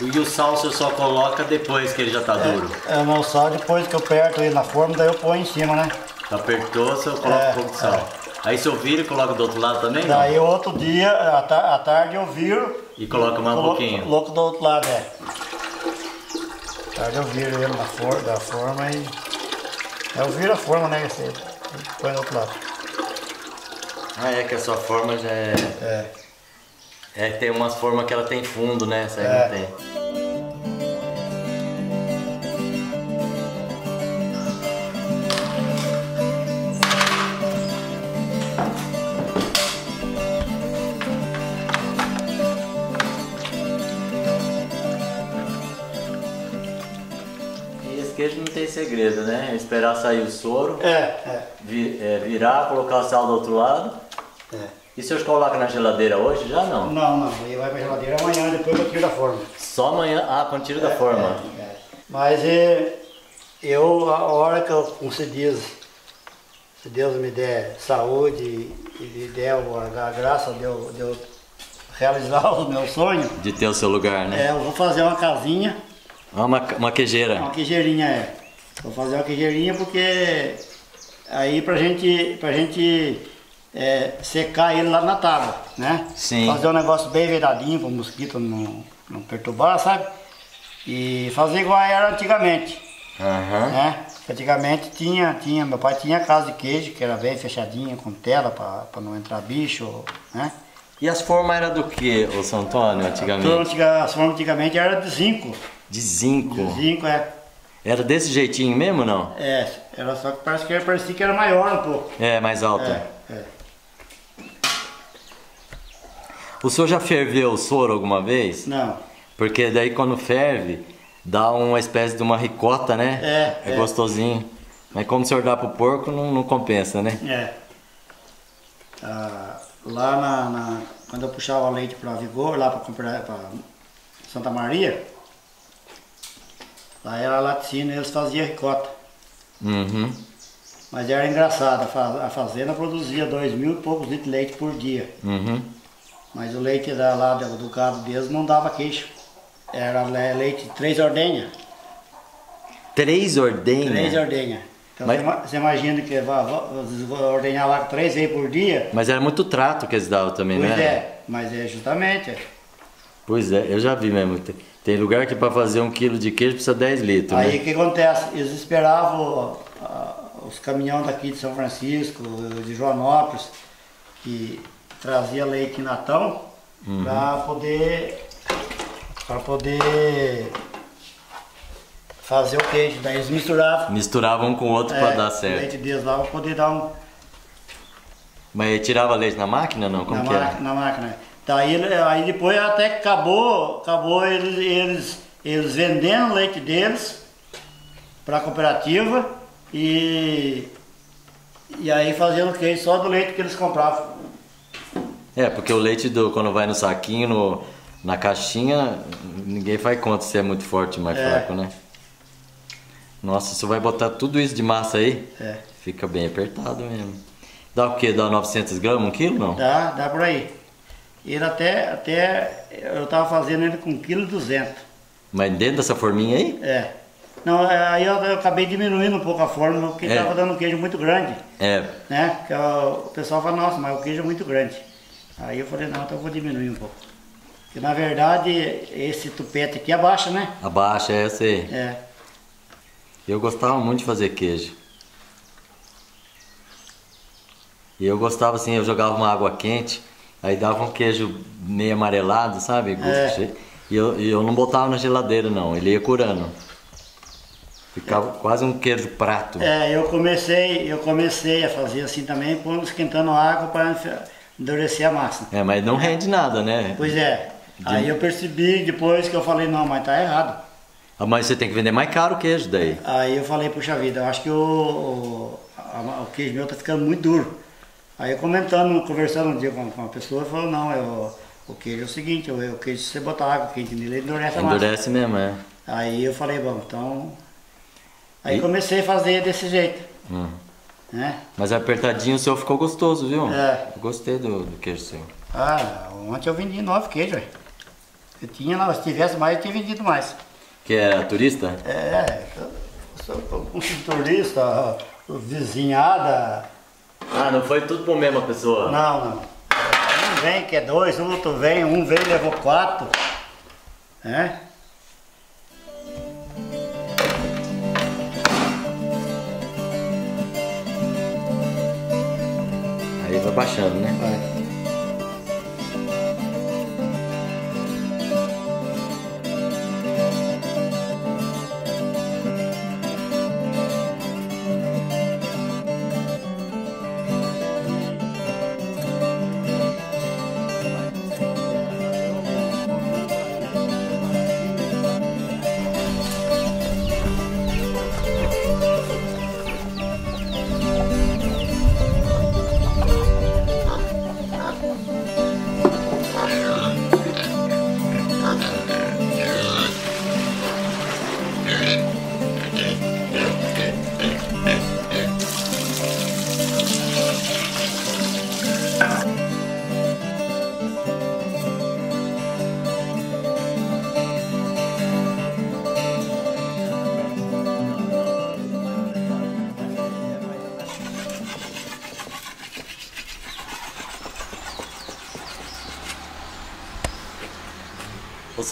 E o sal você só coloca depois que ele já tá é, duro? É, o meu sal depois que eu aperto ele na forma, daí eu ponho em cima, né? Apertou, você coloca é, um pouco de sal. É. Aí se eu viro e coloco do outro lado também? Daí não? Outro dia, à tarde eu viro. E coloca mais um pouquinho? Louco do outro lado, é. À tarde eu viro ele na forma, da forma e... Eu viro a forma, né? Assim, põe do outro lado. Ah, é que a sua forma já é... É. É que tem umas formas que ela tem fundo, né? Essa aí é. Não tem. E esse queijo não tem segredo, né? É esperar sair o soro, é, é. Vi, é, virar, colocar o sal do outro lado. É. E se eu coloco na geladeira hoje, já não? Não, não. Ele vai pra geladeira amanhã, depois eu tiro da forma. Só amanhã? Ah, quando tiro é, da forma. É, é. Mas é, eu, a hora que eu, como se diz, se Deus me der saúde e me der a graça de eu, de eu realizar o meu sonho... De ter o seu lugar, né? É, eu vou fazer uma casinha. Uma, uma queijeira. Uma queijeirinha, é. Vou fazer uma queijeirinha porque aí pra gente... Pra gente É, secar ele lá na tábua, né? Sim. Fazer um negócio bem vedadinho para o mosquito não, não perturbar, sabe? E fazer igual era antigamente. Uhum. Né? Antigamente tinha, tinha, meu pai tinha casa de queijo, que era bem fechadinha, com tela para não entrar bicho, né? E as formas eram do que, ô São Antônio, antigamente? As formas antigamente eram de zinco. De zinco? De zinco, é. Era desse jeitinho mesmo, não? É, era só que parece que parecia que era maior um pouco. É, mais alta. É. O senhor já ferveu o soro alguma vez? Não. Porque daí quando ferve, dá uma espécie de uma ricota, né? É. É, é. Gostosinho. Mas como o senhor dá pro porco, não, não compensa, né? É. Ah, lá na, na... Quando eu puxava leite pra Vigor, lá pra comprar pra Santa Maria, lá era laticínio e eles faziam ricota. Uhum. Mas era engraçado, a fazenda produzia dois mil e poucos litros de leite por dia. Uhum. Mas o leite da, lá do gado deles não dava queijo. Era leite de três ordenhas. Três ordenhas? Três ordenhas. Então mas... você imagina que ordenhar lá três vezes por dia. Mas era muito trato que eles davam também, pois né? Pois é, mas é justamente. Pois é, eu já vi mesmo. Tem lugar que para fazer um quilo de queijo precisa dez litros. Aí o né? que acontece? Eles esperavam uh, os caminhões daqui de São Francisco, de Joanópolis, que trazia leite natão. Uhum. Para poder, para poder fazer o queijo. Daí eles misturavam. Misturavam um com o outro é, para dar certo. O leite deles lá para poder dar um... Mas tirava leite na máquina não? Como na, que era? Na máquina. Daí, aí depois até que acabou, acabou eles, eles, eles vendendo o leite deles para a cooperativa e, e aí fazendo queijo só do leite que eles compravam. É, porque o leite do, quando vai no saquinho, no, na caixinha, ninguém faz conta se é muito forte ou mais é. fraco, né? Nossa, você vai botar tudo isso de massa aí? É. Fica bem apertado mesmo. Dá o quê? Dá novecentos gramas, um quilo, não? Dá, dá por aí. Ele até, até, eu tava fazendo ele com um vírgula dois quilos. Mas dentro dessa forminha aí? É. Não, aí eu, eu acabei diminuindo um pouco a forma, porque é. tava dando um queijo muito grande. É. Né? Porque o pessoal fala, nossa, mas o queijo é muito grande. Aí eu falei, não, então eu vou diminuir um pouco. Porque na verdade, esse tupete aqui abaixa, né? Abaixa, é, eu sei. É. Eu gostava muito de fazer queijo. E eu gostava assim, eu jogava uma água quente, aí dava um queijo meio amarelado, sabe? É. E eu, eu não botava na geladeira não, ele ia curando. Ficava quase um queijo prato. É, eu comecei, eu comecei a fazer assim também, quando esquentando água para... endurecer a massa. É, mas não rende nada, né? Pois é. De... Aí eu percebi depois que eu falei, não, mas tá errado. Ah, mas você tem que vender mais caro o queijo daí. Aí eu falei, puxa vida, eu acho que o, o, a, o queijo meu tá ficando muito duro. Aí eu comentando, conversando um dia com uma pessoa, falou, não, eu, o queijo é o seguinte, eu, eu, o queijo se você botar água quente nele, ele endurece a massa. Endurece mesmo, é. Aí eu falei, bom, então... Aí e... comecei a fazer desse jeito. Uhum. É. Mas apertadinho o seu ficou gostoso, viu? É. Eu gostei do, do queijo seu. Ah, ontem eu vendi nove queijos, velho. que tinha, não, se tivesse mais, eu tinha vendido mais. Que era turista? É, turista, vizinhada. Ah, não foi tudo por mesma pessoa? Não, não. Um vem que é dois, o outro vem, um vem levou quatro. Né? Aí vai baixando, né? Vai.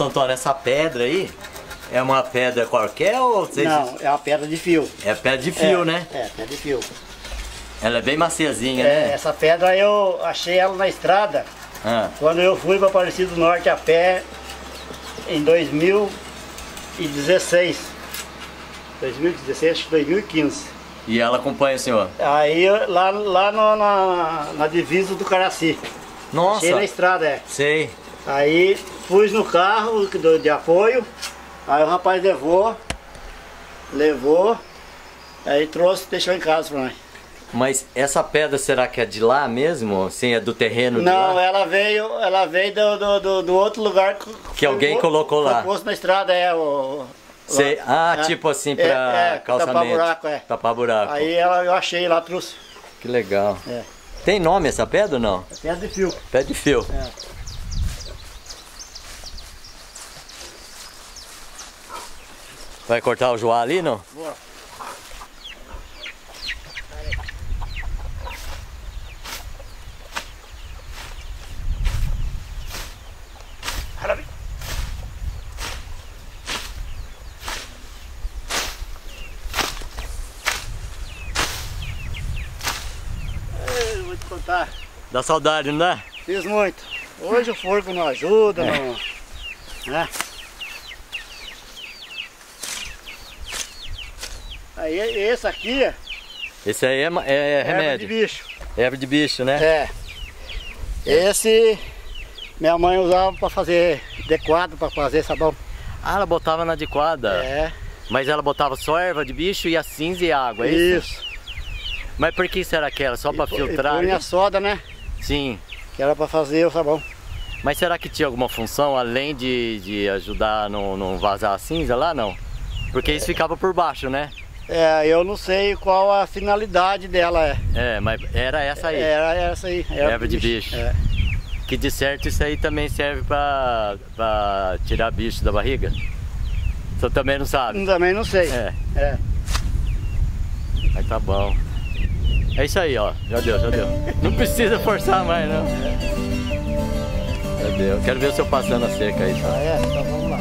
Antônio, essa pedra aí é uma pedra qualquer ou vocês... Não, é uma pedra de fio. É pedra de fio, é, né? É, pedra de fio. Ela é bem maciazinha, é, né? Essa pedra eu achei ela na estrada, ah. quando eu fui para Aparecido do Norte a pé em dois mil e dezesseis. dois mil e dezesseis, acho que dois mil e quinze. E ela acompanha o senhor? Aí lá, lá no, na, na divisa do Caraci. Nossa! Achei na estrada, é. Sei. Aí pus no carro de, de apoio, aí o rapaz levou, levou, aí trouxe e deixou em casa pra nós. Mas essa pedra será que é de lá mesmo? Assim, é do terreno? Não, de lá? ela veio, ela veio do, do, do, do outro lugar que, que alguém posto, colocou lá. Posto na estrada, é o. Sei, lá, ah, né? Tipo assim, pra é, é, calçamento. Tapar buraco, é. Tapar buraco. Aí ela, eu achei lá, trouxe. Que legal. É. Tem nome essa pedra ou não? É pedra de fio. Pedra de fio. É. Vai cortar o joá ali, não? Boa. Eu vou te contar. Dá saudade, não dá? Fiz muito. Hoje o forco não ajuda, é. não. Né? Aí, esse aqui... Esse aí é, é, é remédio. Erva de bicho. Erva de bicho, né? É. Esse... Minha mãe usava para fazer dequado, para fazer sabão. Ah, ela botava na dequada? É. Mas ela botava só erva de bicho e a cinza e a água, é isso? Isso. Mas por que será que era? Só para filtrar? E põe a soda, né? Sim. Que era para fazer o sabão. Mas será que tinha alguma função além de, de ajudar a não, não vazar a cinza lá, não? Porque é. Isso ficava por baixo, né? É, eu não sei qual a finalidade dela é. É, mas era essa aí. Era essa aí. Era erva de bicho. bicho. É. Que de certo isso aí também serve pra, pra tirar bicho da barriga? Você também não sabe? Também não sei. É. é. Aí tá bom. É isso aí, ó. Já deu, já deu. Não precisa forçar mais, não. Já deu. Quero ver o senhor passando a seca aí. Tá? Ah, é? Tá bom.